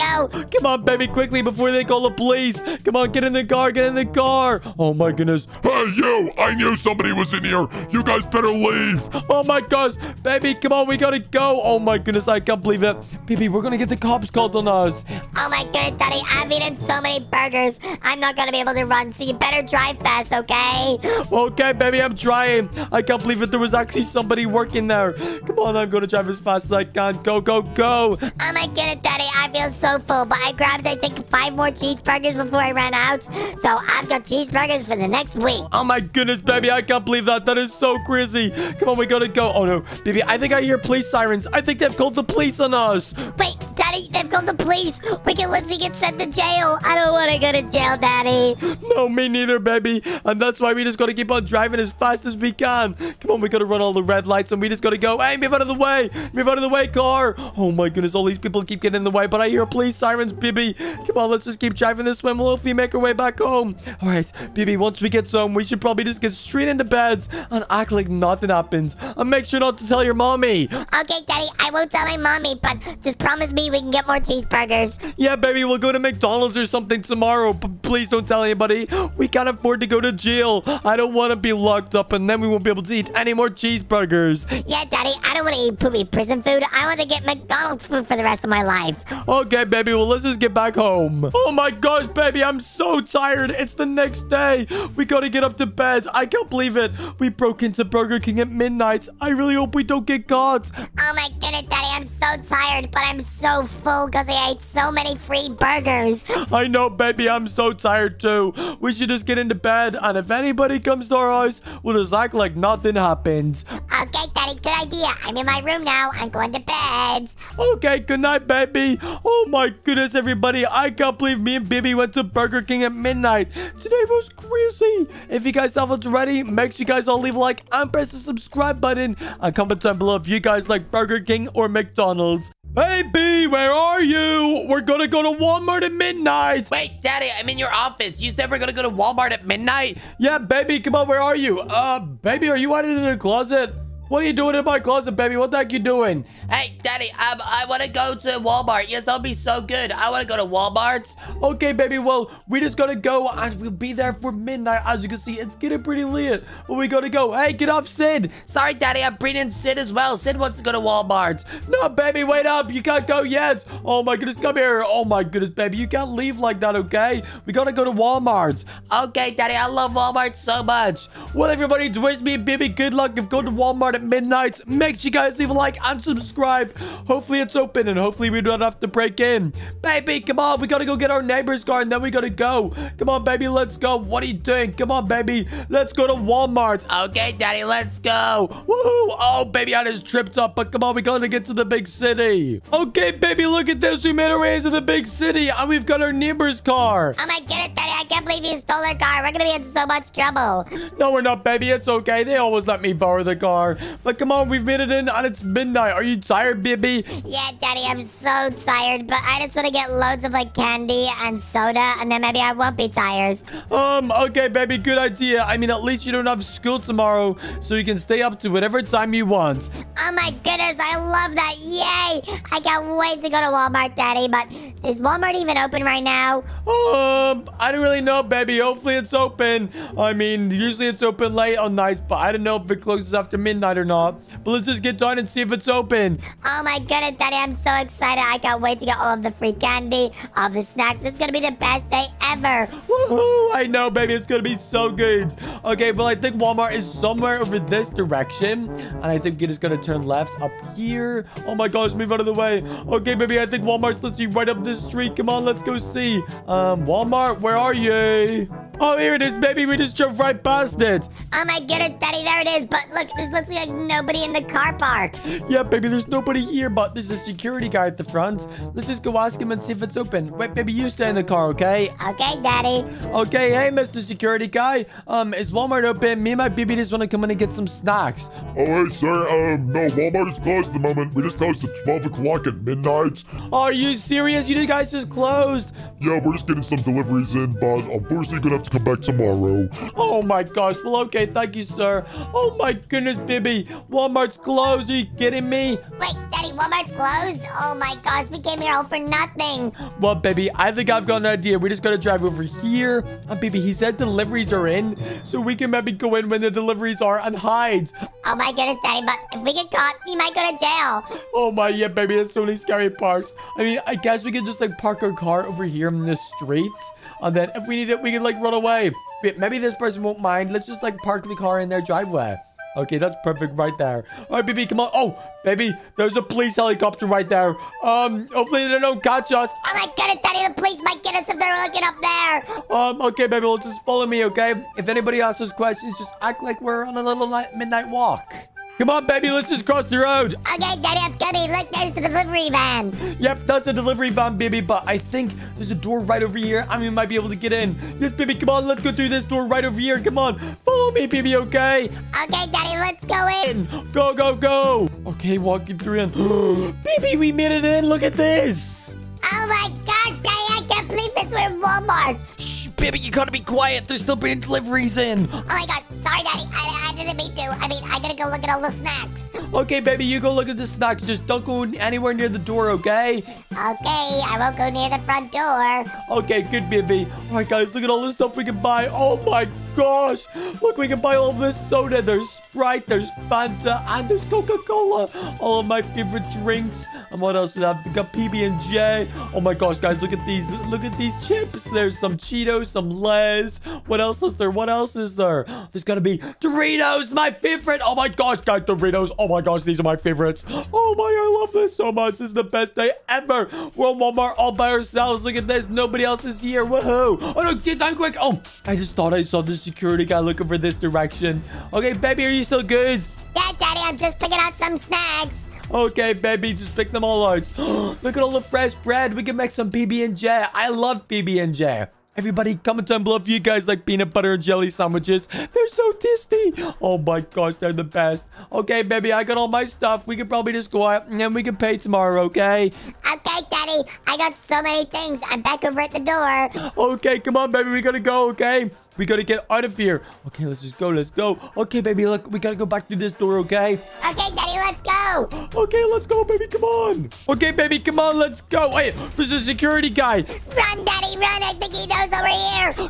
go. Come on, baby, quickly before they call the police. Come on, get in the car. Get in the car. Oh my goodness. Hey, you! I knew somebody was in here. You guys better leave. Oh my gosh. Baby, come on. We gotta go. Oh my goodness. I can't believe it. Baby, we're gonna get the cops called on us. Oh my goodness, Daddy. I've eaten so many burgers. I'm not gonna be able to run, so you better drive fast, okay? Okay, baby. I'm trying. I can't believe it. There was actually somebody working there. Come on. I'm gonna drive as fast as I can. Go, go, go. Oh my goodness, Daddy. I feel so full, but I grabbed, I think, five more cheeseburgers before I ran out. So I've got cheeseburgers for the next week. Oh my goodness, baby. I can't believe that. That is so crazy. Come on, we gotta go. Oh no, baby. I think I hear police sirens. I think they've called the police on us. Wait, Daddy, they've called the police. We can literally get sent to jail. I don't want to go to jail, Daddy. No, me neither, baby. And that's why we just gotta keep on driving as fast as we can. Come on, we gotta run all the red lights and we just gotta go. Hey, move out of the way. Move out of the way, car. Oh my goodness, all these people keep getting in the way, but I hear police sirens, baby. Come on, let's just keep driving this way. We'll hopefully make our way back home. All right, baby, once we get home, we should probably just get straight into bed and act like nothing happens. And make sure not to tell your mommy. Okay, Daddy, I won't tell my mommy, but just promise me we can get more cheeseburgers. Yeah, baby, we'll go to McDonald's or something tomorrow, but please don't tell anybody. We can't afford to go to jail. I don't want to be locked up, and then we won't be able to eat any more cheeseburgers. Yeah, Daddy, I don't want to eat poopy prison food. I want to get McDonald's food for the rest of my life. Okay, baby, well, let's just get back home. Oh, my gosh, baby, I'm so tired. It's the next day. We gotta get up to bed. I can't believe it. We broke into Burger King at midnight. I really hope we don't get caught. Oh my goodness, Daddy, I'm so tired, but I'm so full because I ate so many free burgers. I know, baby, I'm so tired too. We should just get into bed, and if anybody comes to our house, we'll just act like nothing happened. Okay, Daddy, good idea. I'm in my room now. I'm going to bed. Okay, good night, baby. Oh my goodness, everybody. I can't believe me and Bibi went to Burger King at midnight. Today was crazy. If you guys haven't already, make sure you guys all leave a like and press the subscribe button, and comment down below if you guys like Burger King or McDonald's. Baby, where are you? We're gonna go to Walmart at midnight. Wait, Daddy, I'm in your office. You said we're gonna go to Walmart at midnight? Yeah, baby, come on, where are you? Uh, baby, are you hiding in the closet? What are you doing in my closet, baby? What the heck you doing? Hey, Daddy, um, I want to go to Walmart. Yes, that'll be so good. I want to go to Walmart. Okay, baby. Well, we just got to go, and we'll be there for midnight. As you can see, it's getting pretty late, but we got to go. Hey, get off, Sid. Sorry, Daddy. I'm bringing Sid as well. Sid wants to go to Walmart. No, baby, wait up. You can't go yet. Oh, my goodness. Come here. Oh, my goodness, baby. You can't leave like that, okay? We got to go to Walmart. Okay, Daddy. I love Walmart so much. Well, everybody, wish me, baby, good luck. If going to Walmart at midnight, make sure you guys leave a like and subscribe. Hopefully it's open, and hopefully we don't have to break in. Baby, come on, we gotta go get our neighbor's car, and then we gotta go. Come on, baby, let's go. What are you doing? Come on, baby, let's go to Walmart. Okay, Daddy, let's go. Woohoo! Oh, baby, I just tripped up, but come on, we gotta get to the big city. Okay, baby, look at this. We made our way to the big city, and we've got our neighbor's car. Oh my goodness, Daddy, I can't believe you stole our car. We're gonna be in so much trouble. No, we're not, baby. It's okay. They always let me borrow the car. But come on, we've made it in, and it's midnight. Are you tired, baby? Yeah, Daddy, I'm so tired, but I just want to get loads of, like, candy and soda, and then maybe I won't be tired. Um, okay, baby, good idea. I mean, at least you don't have school tomorrow, so you can stay up to whatever time you want. Oh, my goodness, I love that. Yay! I can't wait to go to Walmart, Daddy, but is Walmart even open right now? Um, I don't really know, baby. Hopefully it's open. I mean, usually it's open late on nights, but I don't know if it closes after midnight or not. But let's just get done and see if it's open. Oh my goodness, Daddy, I'm so excited. I can't wait to get all of the free candy, all the snacks. It's gonna be the best day ever. Woohoo! I know, baby, it's gonna be so good. Okay, well, I think Walmart is somewhere over this direction, and I think it is gonna turn left up here. Oh my gosh, move out of the way. Okay, baby, I think Walmart's literally right up this street. Come on, let's go see. Um, Walmart, where are you? Oh, here it is, baby. We just drove right past it. Oh, my goodness, Daddy. There it is. But look, there's literally like nobody in the car park. Yeah, baby, there's nobody here, but there's a security guy at the front. Let's just go ask him and see if it's open. Wait, baby, you stay in the car, okay? Okay, Daddy. Okay, hey, Mister Security Guy. Um, is Walmart open? Me and my baby just want to come in and get some snacks. Oh, hey, sir. Um, no, Walmart is closed at the moment. We just closed at twelve o'clock at midnight. Are you serious? You guys just closed. Yeah, we're just getting some deliveries in, but unfortunately, you're going to have to come back tomorrow. Oh my gosh. Well, okay, thank you, sir. Oh my goodness, baby, Walmart's closed. Are you kidding me? Wait, Daddy, Walmart's closed? Oh my gosh, we came here all for nothing. Well, baby, I think I've got an idea. We just gotta drive over here, and baby, he said deliveries are in, so we can maybe go in when the deliveries are and hide. Oh my goodness, Daddy, but if we get caught, we might go to jail. Oh my, yeah, baby, that's so many scary parts. I mean, I guess we could just like park our car over here in the streets, and then if we need it, we can like run away. Maybe this person won't mind. Let's just like park the car in their driveway. Okay, that's perfect right there. All right, baby, come on. Oh, baby, there's a police helicopter right there. Um, hopefully they don't catch us. Oh my goodness, Daddy, the police might get us if they're looking up there. Um, okay, baby, well, just follow me, okay? If anybody asks us questions, just act like we're on a little night midnight walk. Come on, baby, let's just cross the road. Okay, Daddy, I'm coming. Look, there's the delivery van. Yep, that's the delivery van, baby, but I think there's a door right over here, and we might be able to get in. Yes, baby, come on, let's go through this door right over here. Come on, follow me, baby, okay? Okay, Daddy, let's go in. Go, go, go. Okay, walking through in. Baby, we made it in. Look at this. Oh, my God, Daddy, I can't believe this. We're in Walmart. Shh, baby, you gotta be quiet. They're still bringing deliveries in. Oh, my gosh. Sorry, Daddy. I, I didn't mean to. I mean, I gotta go look at all the snacks. Okay, baby, you go look at the snacks. Just don't go anywhere near the door, okay? Okay, I won't go near the front door. Okay, good, baby. All right, guys, look at all this stuff we can buy. Oh, my gosh. Look, we can buy all this soda. There's Sprite, there's Fanta, and there's Coca-Cola. All of my favorite drinks. And what else did I have? We got P B and J. Oh, my gosh, guys, look at these. Look at these chips. There's some Cheetos, some Lay's. What else is there? What else is there? There's got to be Doritos, my favorite. Oh, my gosh, guys, Doritos. Oh, my Oh my gosh, these are my favorites. Oh my, I love this so much. This is the best day ever. We're at Walmart all by ourselves. Look at this. Nobody else is here. Woohoo. Oh no, get down quick. Oh, I just thought I saw the security guy looking for this direction. Okay, baby, are you still good? Yeah, Daddy, I'm just picking out some snacks. Okay, baby, just pick them all out. Look at all the fresh bread. We can make some P B and J. I love P B and J. Everybody, comment down below if you guys like peanut butter and jelly sandwiches. They're so tasty. Oh my gosh, they're the best. Okay, baby, I got all my stuff. We could probably just go out, and then we can pay tomorrow, okay? Okay, Daddy. I got so many things. I'm back over at the door. Okay, come on, baby. We gotta go, okay? We gotta get out of here. Okay, let's just go. Let's go. Okay, baby, look. We gotta go back through this door, okay? Okay, Daddy, let's go. Okay, let's go, baby. Come on. Okay, baby, come on. Let's go. Wait, there's a security guy. Run, Daddy, run. I think he knows over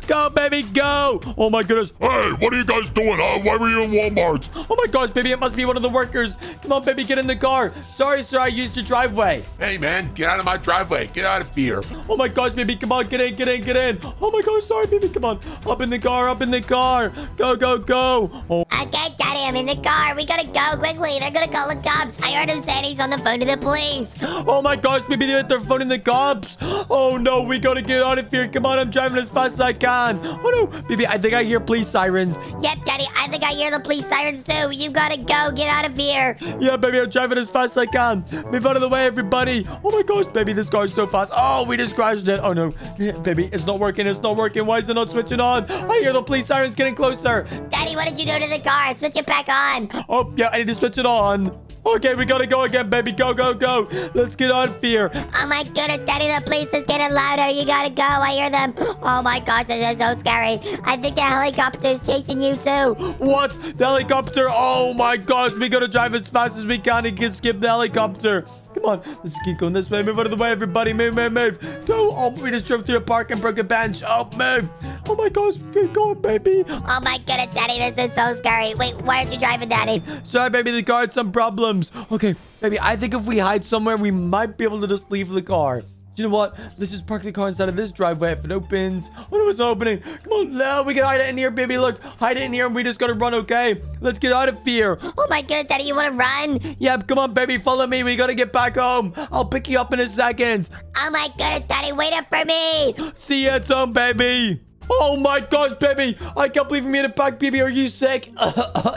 here. Go, baby, go. Oh, my goodness. Hey, what are you guys doing? Huh? Why were you in Walmart? Oh, my gosh, baby. It must be one of the workers. Come on, baby, get in the car. Sorry, sir. I used your driveway. Hey, man, get out of my driveway. Get out of here. Oh, my gosh, baby. Come on. Get in, get in, get in. Oh, my gosh. Sorry, baby. Come on. Up in the car. Up in the car. Go, go, go. Oh. Okay, Daddy, I'm in the car. We gotta go quickly. They're gonna call the cops. I heard him saying he's on the phone to the police. Oh, my gosh, baby. They're they're phoning the cops. Oh, no. We gotta get out of here. Come on. I'm driving as fast as I can. Oh, no. Baby, I think I hear police sirens. Yep, Daddy. I think I hear the police sirens, too. You gotta go. Get out of here. Yeah, baby. I'm driving as fast as I can. Move out of the way, everybody. Oh, my gosh, baby. This car is so fast. Oh, we just crashed it. Oh, no. Baby, it's not working. It's not working. Why is it not switching on? I hear the police sirens getting closer. Daddy, what did you do to the car? Switch it back on. Oh, yeah. I need to switch it on. Okay, we gotta go again, baby. Go, go, go. Let's get out of here. Oh, my goodness, Daddy. The police is getting louder. You gotta go. I hear them. Oh, my gosh. This is so scary. I think the helicopter is chasing you, too. What? The helicopter? Oh, my gosh. We gotta drive as fast as we can and can skip the helicopter. Come on. Let's keep going this way. Move out of the way, everybody. Move, move, move. Go. Oh, we just drove through a park and broke a bench. Oh, move. Oh, my gosh. Keep going, baby. Oh, my goodness, Daddy. This is so scary. Wait, why aren't you driving, Daddy? Sorry, baby. The car had some problems. Okay, baby. I think if we hide somewhere, we might be able to just leave the car. You know what? Let's just park the car inside of this driveway. If it opens. Oh, no, it's opening. Come on. No, we can hide it in here, baby. Look, hide it in here, and we just gotta run, okay? Let's get out of here. Oh, my goodness, Daddy. You wanna run? Yep. Come on, baby. Follow me. We gotta get back home. I'll pick you up in a second. Oh, my goodness, Daddy. Wait up for me. See you at home, baby. Oh, my gosh, baby. I can't believe you made it back, baby. Are you sick?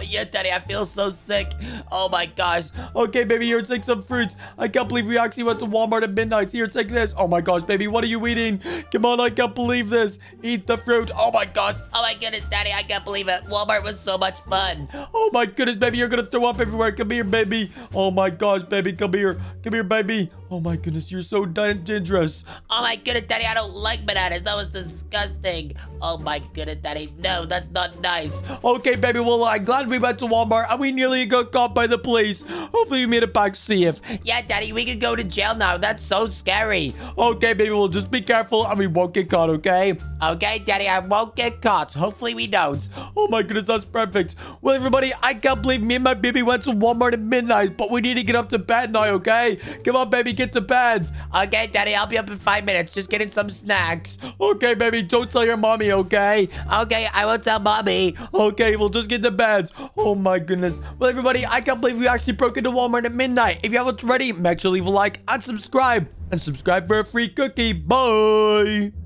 Yeah, Daddy. I feel so sick. Oh, my gosh. Okay, baby. Here, take some fruits. I can't believe we actually went to Walmart at midnight. Here, take this. Oh, my gosh, baby. What are you eating? Come on. I can't believe this. Eat the fruit. Oh, my gosh. Oh, my goodness, Daddy. I can't believe it. Walmart was so much fun. Oh, my goodness, baby. You're going to throw up everywhere. Come here, baby. Oh, my gosh, baby. Come here. Come here, baby. Oh, my goodness. You're so dangerous. Oh, my goodness, Daddy. I don't like bananas. That was disgusting. Oh, my goodness, Daddy. No, that's not nice. Okay, baby. Well, I'm glad we went to Walmart and we nearly got caught by the police. Hopefully, we made it back safe. Yeah, Daddy. We could go to jail now. That's so scary. Okay, baby. Well, just be careful and we won't get caught, okay? Okay, Daddy. I won't get caught. Hopefully, we don't. Oh, my goodness. That's perfect. Well, everybody, I can't believe me and my baby went to Walmart at midnight, but we need to get up to bed now, okay? Come on, baby. Get to bed. Okay, Daddy. I'll be up in five minutes. Just getting some snacks. Okay, baby. Don't tell your mommy, okay? Okay, I won't tell mommy. Okay, we'll just get to bed. Oh, my goodness. Well, everybody, I can't believe we actually broke into Walmart at midnight. If you haven't already, make sure to leave a like and subscribe. And subscribe for a free cookie. Bye.